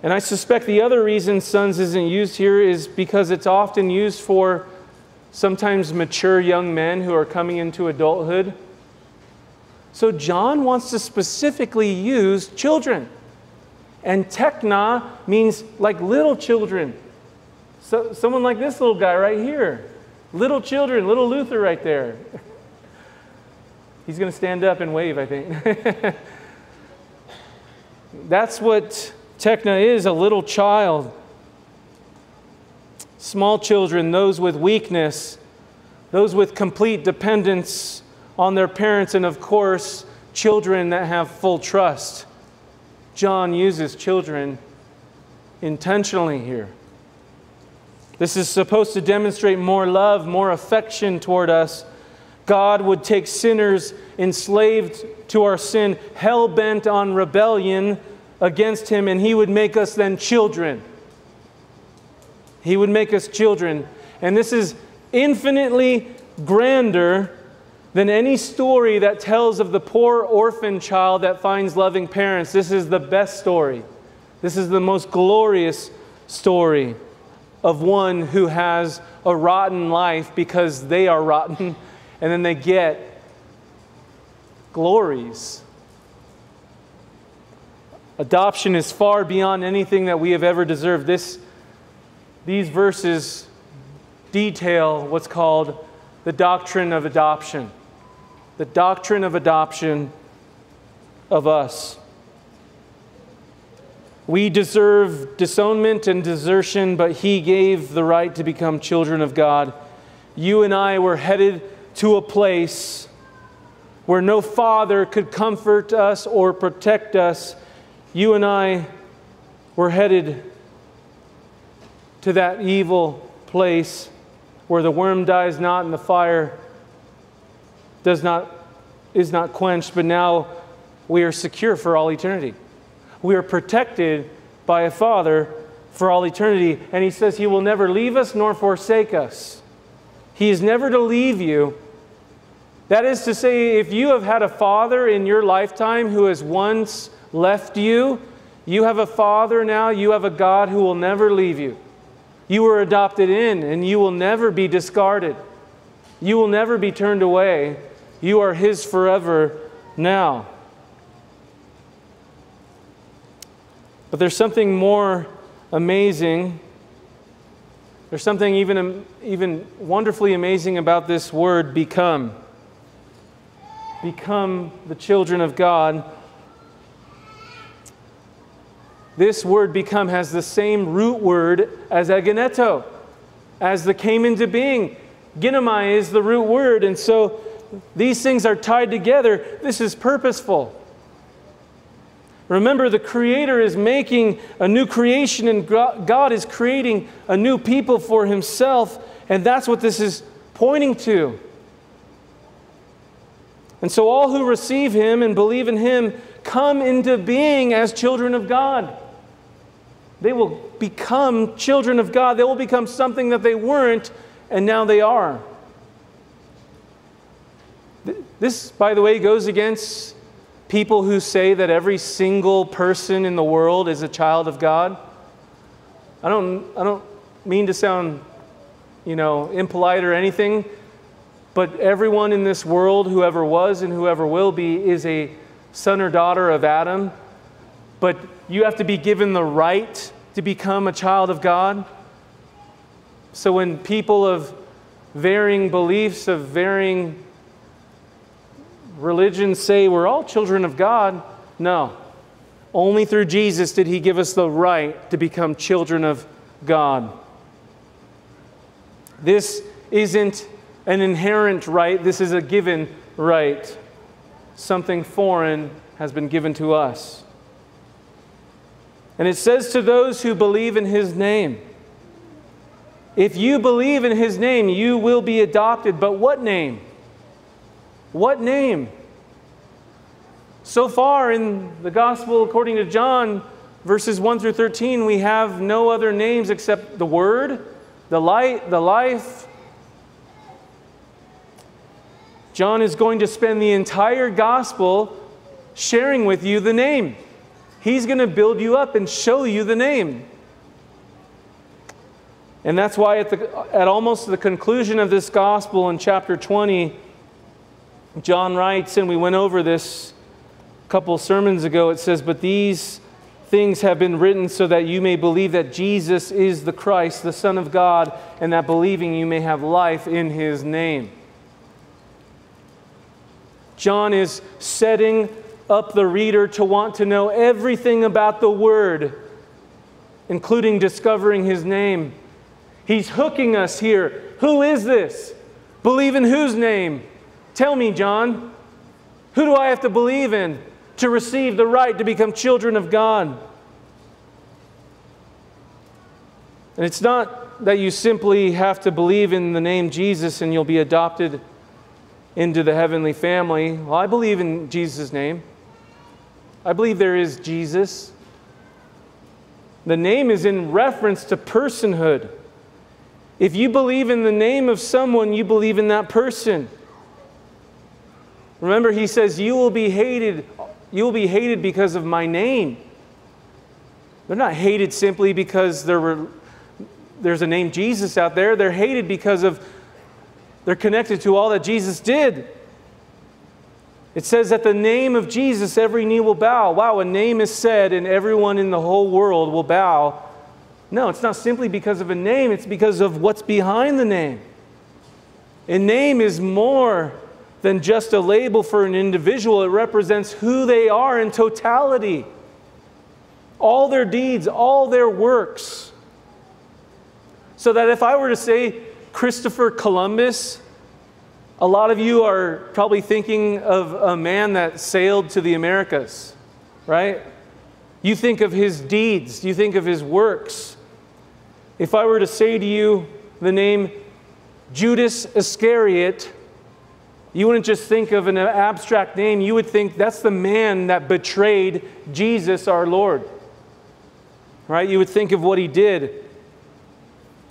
And I suspect the other reason sons isn't used here is because it's often used for sometimes mature young men who are coming into adulthood. So John wants to specifically use children. And tekna means like little children. So someone like this little guy right here. Little children, little Luther right there. He's going to stand up and wave, I think. That's what tekna is, a little child. Small children, those with weakness, those with complete dependence on their parents, and of course, children that have full trust. John uses children intentionally here. This is supposed to demonstrate more love, more affection toward us. God would take sinners enslaved to our sin, hell-bent on rebellion against Him, and He would make us then children. He would make us children. And this is infinitely grander than any story that tells of the poor orphan child that finds loving parents. This is the best story. This is the most glorious story of one who has a rotten life because they are rotten, and then they get glories. Adoption is far beyond anything that we have ever deserved. These verses detail what's called the doctrine of adoption. The doctrine of adoption of us. We deserve disownment and desertion, but He gave the right to become children of God. You and I were headed to a place where no father could comfort us or protect us. You and I were headed to that evil place where the worm dies not and the fire is not quenched, but now we are secure for all eternity. We are protected by a Father for all eternity, and He says He will never leave us nor forsake us. He is never to leave you. That is to say, if you have had a father in your lifetime who has once left you, you have a Father now, you have a God who will never leave you. You were adopted in, and you will never be discarded. You will never be turned away. You are His forever now. But there's something more amazing. There's something even wonderfully amazing about this word, become. Become the children of God. This word become has the same root word as egeneto, as the came into being. Ginomai is the root word, and so these things are tied together. This is purposeful. Remember, the Creator is making a new creation, and God is creating a new people for Himself, and that's what this is pointing to. And so all who receive Him and believe in Him come into being as children of God. They will become children of God. They will become something that they weren't, and now they are. This, by the way, goes against people who say that every single person in the world is a child of God. I don't mean to sound, impolite or anything, but everyone in this world, whoever was and whoever will be, is a son or daughter of Adam, but you have to be given the right to become a child of God. So when people of varying beliefs, of varying religions say we're all children of God, no. Only through Jesus did He give us the right to become children of God. This isn't an inherent right, this is a given right. Something foreign has been given to us. And it says to those who believe in his name. If you believe in his name, you will be adopted. But what name? What name? So far in the Gospel according to John, verses 1 through 13, we have no other names except the Word, the Light, the Life. John is going to spend the entire Gospel sharing with you the name. He's going to build you up and show you the name. And that's why at almost the conclusion of this Gospel in chapter 20, John writes, and we went over this a couple sermons ago, it says, "But these things have been written so that you may believe that Jesus is the Christ, the Son of God, and that believing you may have life in his name." John is setting up the reader to want to know everything about the Word, including discovering his name. He's hooking us here. Who is this? Believe in whose name? Tell me, John. Who do I have to believe in to receive the right to become children of God? And it's not that you simply have to believe in the name Jesus and you'll be adopted into the heavenly family. Well, I believe in Jesus' name. I believe there is Jesus. The name is in reference to personhood. If you believe in the name of someone, you believe in that person. Remember, he says, "You will be hated. You will be hated because of my name." They're not hated simply because there's a name Jesus out there. They're hated because they're connected to all that Jesus did. It says that the name of Jesus, every knee will bow. Wow, a name is said and everyone in the whole world will bow. No, it's not simply because of a name. It's because of what's behind the name. A name is more than just a label for an individual. It represents who they are in totality. All their deeds, all their works. So that if I were to say Christopher Columbus, a lot of you are probably thinking of a man that sailed to the Americas, right? You think of his deeds. You think of his works. If I were to say to you the name Judas Iscariot, you wouldn't just think of an abstract name. You would think that's the man that betrayed Jesus our Lord. Right? You would think of what he did.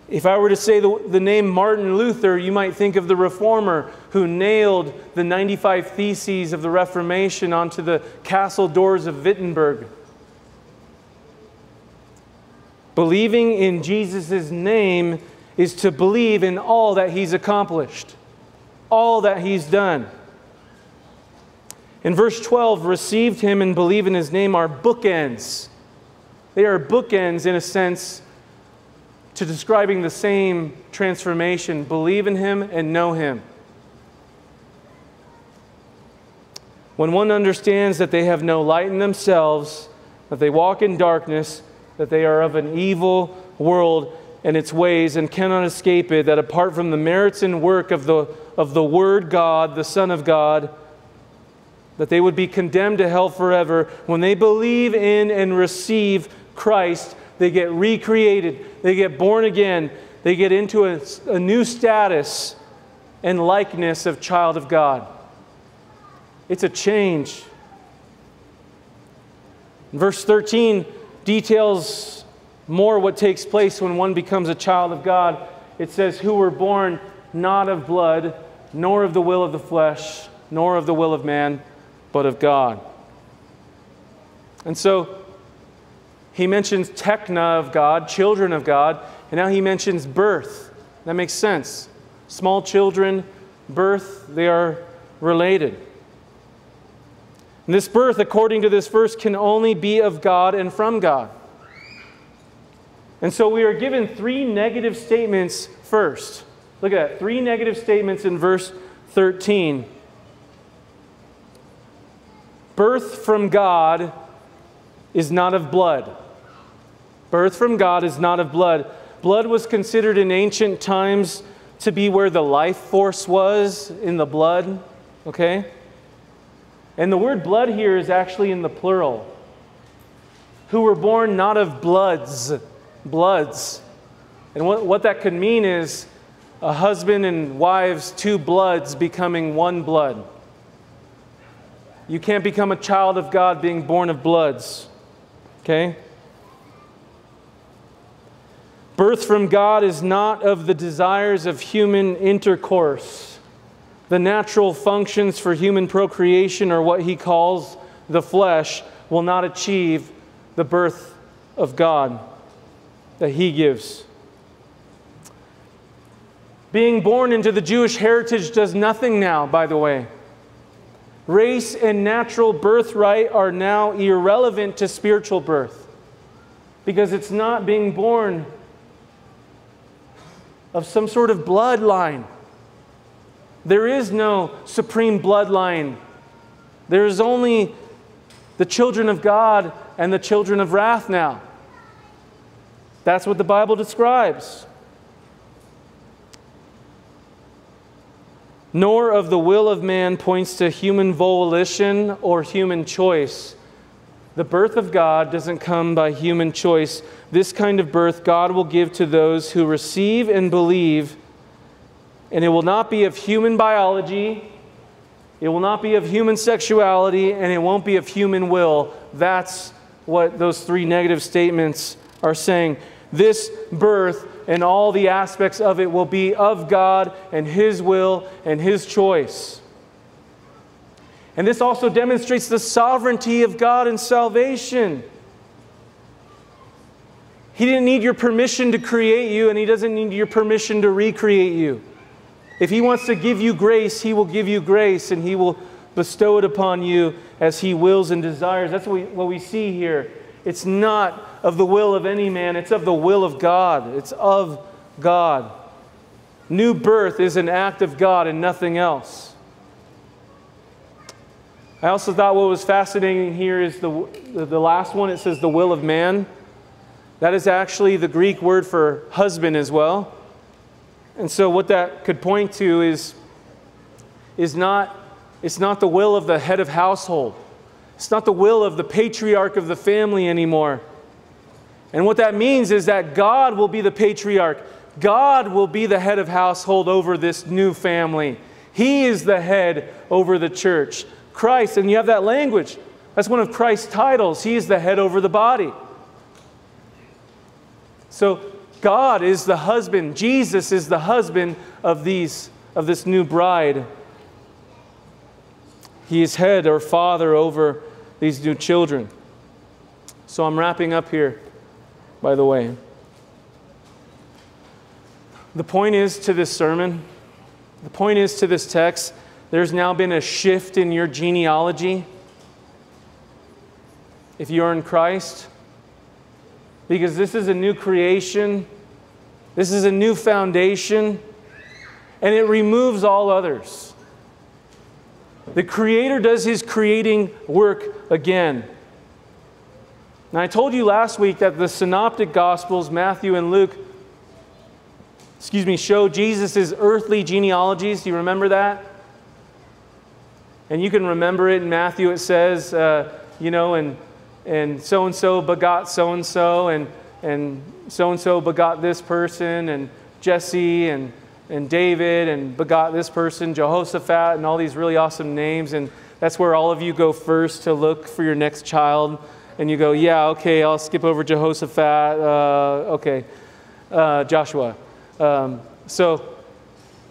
If I were to say the name Martin Luther, you might think of the reformer who nailed the 95 Theses of the Reformation onto the castle doors of Wittenberg. Believing in Jesus' name is to believe in all that he's accomplished, all that he's done. In verse 12, "received him and believe in his name" are bookends. They are bookends in a sense to describing the same transformation. Believe in him and know him. When one understands that they have no light in themselves, that they walk in darkness, that they are of an evil world and its ways and cannot escape it, that apart from the merits and work of the Word God, the Son of God, that they would be condemned to hell forever. When they believe in and receive Christ, they get recreated, they get born again, they get into a new status and likeness of child of God. It's a change. Verse 13 details more what takes place when one becomes a child of God. It says, "who were born not of blood, nor of the will of the flesh, nor of the will of man, but of God." And so, he mentions tekna of God, children of God, and now he mentions birth. That makes sense. Small children, birth, they are related. And this birth, according to this verse, can only be of God and from God. And so we are given three negative statements first. Look at that. Three negative statements in verse 13. Birth from God is not of blood. Birth from God is not of blood. Blood was considered in ancient times to be where the life force was in the blood. Okay? And the word blood here is actually in the plural. who were born not of bloods. And what that could mean is a husband and wives, two bloods becoming one blood. You can't become a child of God being born of bloods. Okay? Birth from God is not of the desires of human intercourse. The natural functions for human procreation, or what he calls the flesh, will not achieve the birth of God that he gives. Being born into the Jewish heritage does nothing now, by the way. Race and natural birthright are now irrelevant to spiritual birth, because it's not being born of some sort of bloodline. There is no supreme bloodline. There is only the children of God and the children of wrath now. That's what the Bible describes. Nor of the will of man points to human volition or human choice. The birth of God doesn't come by human choice. This kind of birth God will give to those who receive and believe, and it will not be of human biology, it will not be of human sexuality, and it won't be of human will. That's what those three negative statements are saying. This birth and all the aspects of it will be of God and His will and His choice. And this also demonstrates the sovereignty of God in salvation. He didn't need your permission to create you, and He doesn't need your permission to recreate you. If He wants to give you grace, He will give you grace, and He will bestow it upon you as He wills and desires. That's what we see here. It's not of the will of any man. It's of the will of God. It's of God. New birth is an act of God and nothing else. I also thought what was fascinating here is the last one. It says the will of man. That is actually the Greek word for husband as well. And so what that could point to is not the will of the head of household. It's not the will of the patriarch of the family anymore. And what that means is that God will be the patriarch. God will be the head of household over this new family. He is the head over the church. Christ, and you have that language. That's one of Christ's titles. He is the head over the body. So God is the husband. Jesus is the husband of this new bride. He is head or father over these new children. So I'm wrapping up here. By the way, the point is to this sermon, the point is to this text, there's now been a shift in your genealogy if you are in Christ, because this is a new creation, this is a new foundation, and it removes all others. The Creator does His creating work again. Now, I told you last week that the synoptic Gospels, Matthew and Luke, show Jesus' earthly genealogies. Do you remember that? And you can remember it. In Matthew it says, and so-and-so begot so-and-so, and so-and-so begot this person, and Jesse, and David, and begot this person, Jehoshaphat, and all these really awesome names. And that's where all of you go first to look for your next child. And you go, yeah, okay, I'll skip over Jehoshaphat, Joshua. So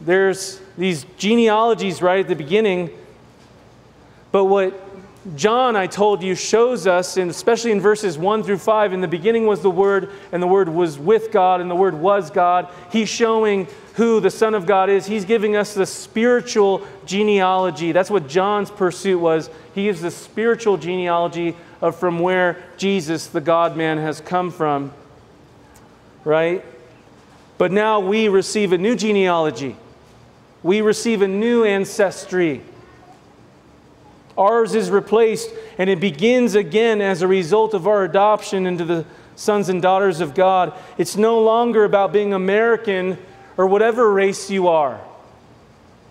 there's these genealogies right at the beginning. But what John, I told you, shows us, and especially in verses 1 through 5, in the beginning was the Word, and the Word was with God, and the Word was God. He's showing who the Son of God is. He's giving us the spiritual genealogy. That's what John's pursuit was. He gives the spiritual genealogy of from where Jesus, the God-man, has come from. Right? But now we receive a new genealogy. We receive a new ancestry. Ours is replaced, and it begins again as a result of our adoption into the sons and daughters of God. It's no longer about being American or whatever race you are.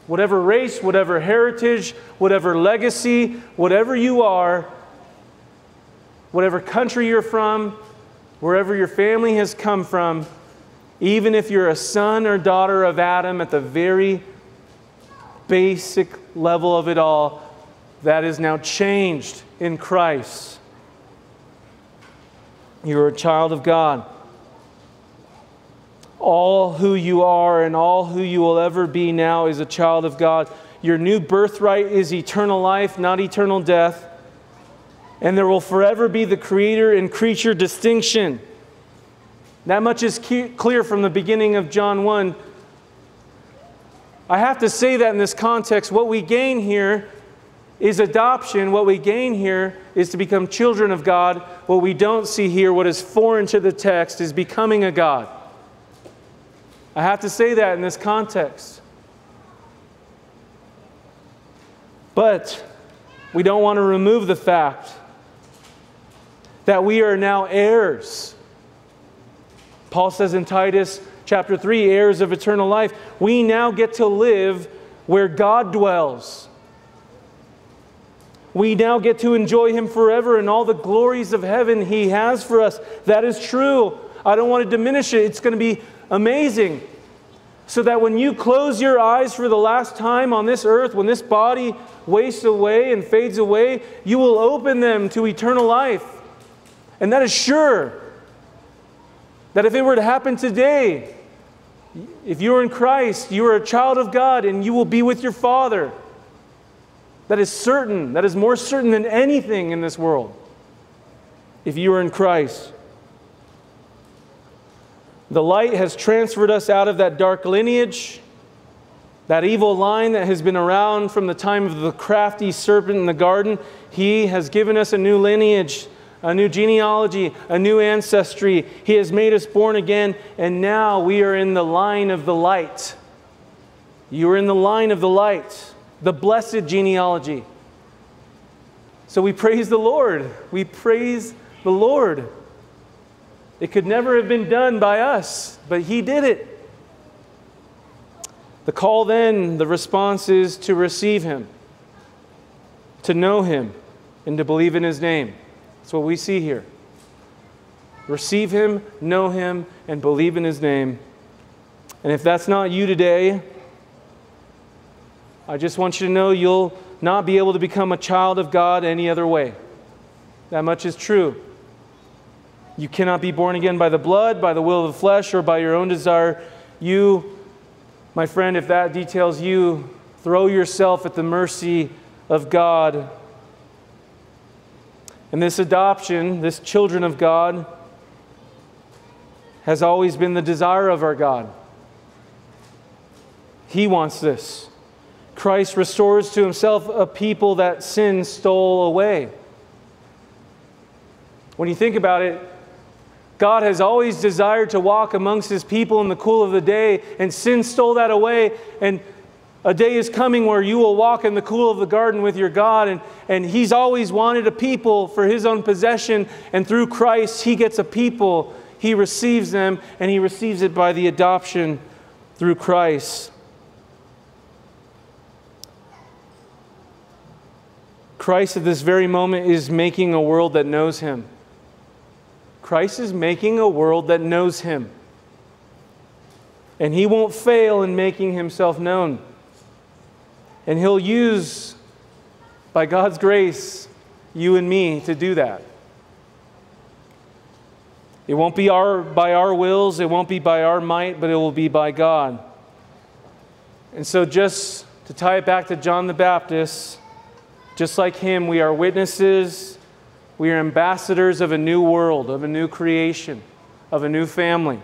Whatever race, whatever heritage, whatever legacy, whatever you are, whatever country you're from, wherever your family has come from, even if you're a son or daughter of Adam, at the very basic level of it all, that is now changed in Christ. You're a child of God. All who you are and all who you will ever be now is a child of God. Your new birthright is eternal life, not eternal death. And there will forever be the creator and creature distinction. That much is clear from the beginning of John 1. I have to say that in this context, what we gain here is adoption. What we gain here is to become children of God. What we don't see here, what is foreign to the text, is becoming a god. I have to say that in this context. But we don't want to remove the fact that we are now heirs. Paul says in Titus chapter 3, heirs of eternal life. We now get to live where God dwells. We now get to enjoy Him forever and all the glories of heaven He has for us. That is true. I don't want to diminish it. It's going to be amazing. So that when you close your eyes for the last time on this earth, when this body wastes away and fades away, you will open them to eternal life. And that is sure. That if it were to happen today, if you are in Christ, you are a child of God and you will be with your Father. That is certain. That is more certain than anything in this world. If you are in Christ. The light has transferred us out of that dark lineage, that evil line that has been around from the time of the crafty serpent in the garden. He has given us a new lineage, a new genealogy, a new ancestry. He has made us born again, and now we are in the line of the light. You are in the line of the light, the blessed genealogy. So we praise the Lord. We praise the Lord. It could never have been done by us, but He did it. The call then, the response is to receive Him, to know Him, and to believe in His name. That's what we see here. Receive Him, know Him, and believe in His name. And if that's not you today, I just want you to know you'll not be able to become a child of God any other way. That much is true. You cannot be born again by the blood, by the will of the flesh, or by your own desire. You, my friend, if that details you, throw yourself at the mercy of God. And this adoption, this children of God, has always been the desire of our God. He wants this. Christ restores to Himself a people that sin stole away. When you think about it, God has always desired to walk amongst His people in the cool of the day, and sin stole that away, and a day is coming where you will walk in the cool of the garden with your God, and He's always wanted a people for His own possession, and through Christ He gets a people. He receives them, and He receives it by the adoption through Christ. Christ at this very moment is making a world that knows Him. Christ is making a world that knows Him. And He won't fail in making Himself known. And He'll use, by God's grace, you and me to do that. It won't be by our wills, it won't be by our might, but it will be by God. And so just to tie it back to John the Baptist, just like him, we are witnesses. We are ambassadors of a new world, of a new creation, of a new family.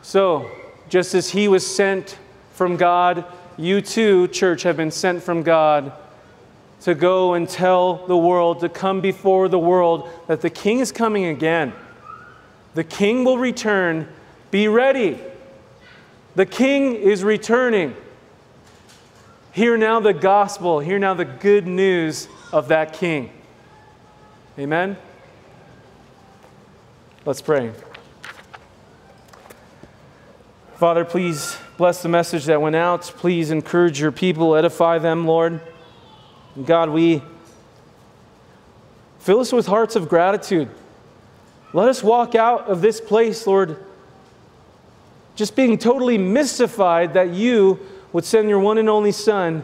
So, just as He was sent from God, you too, church, have been sent from God to go and tell the world, to come before the world, that the King is coming again. The King will return. Be ready. The King is returning. Hear now the gospel. Hear now the good news of that King. Amen? Let's pray. Father, please bless the message that went out. Please encourage your people, edify them, Lord. And God, we Fill us with hearts of gratitude. Let us walk out of this place, Lord, just being totally mystified that you would send your one and only Son,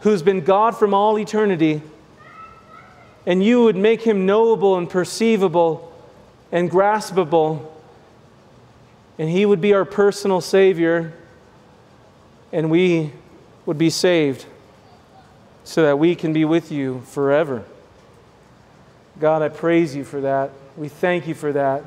who's been God from all eternity, and you would make him knowable and perceivable and graspable, and he would be our personal Savior, and we would be saved so that we can be with you forever. God, I praise you for that. We thank you for that.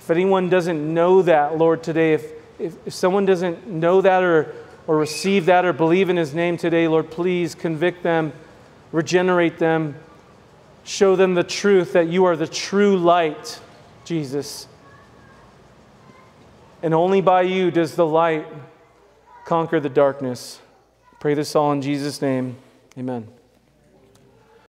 If anyone doesn't know that, Lord, today, if someone doesn't know that or receive that or believe in his name today, Lord, please convict them, regenerate them, show them the truth that you are the true light, Jesus. And only by you does the light conquer the darkness. I pray this all in Jesus' name. Amen.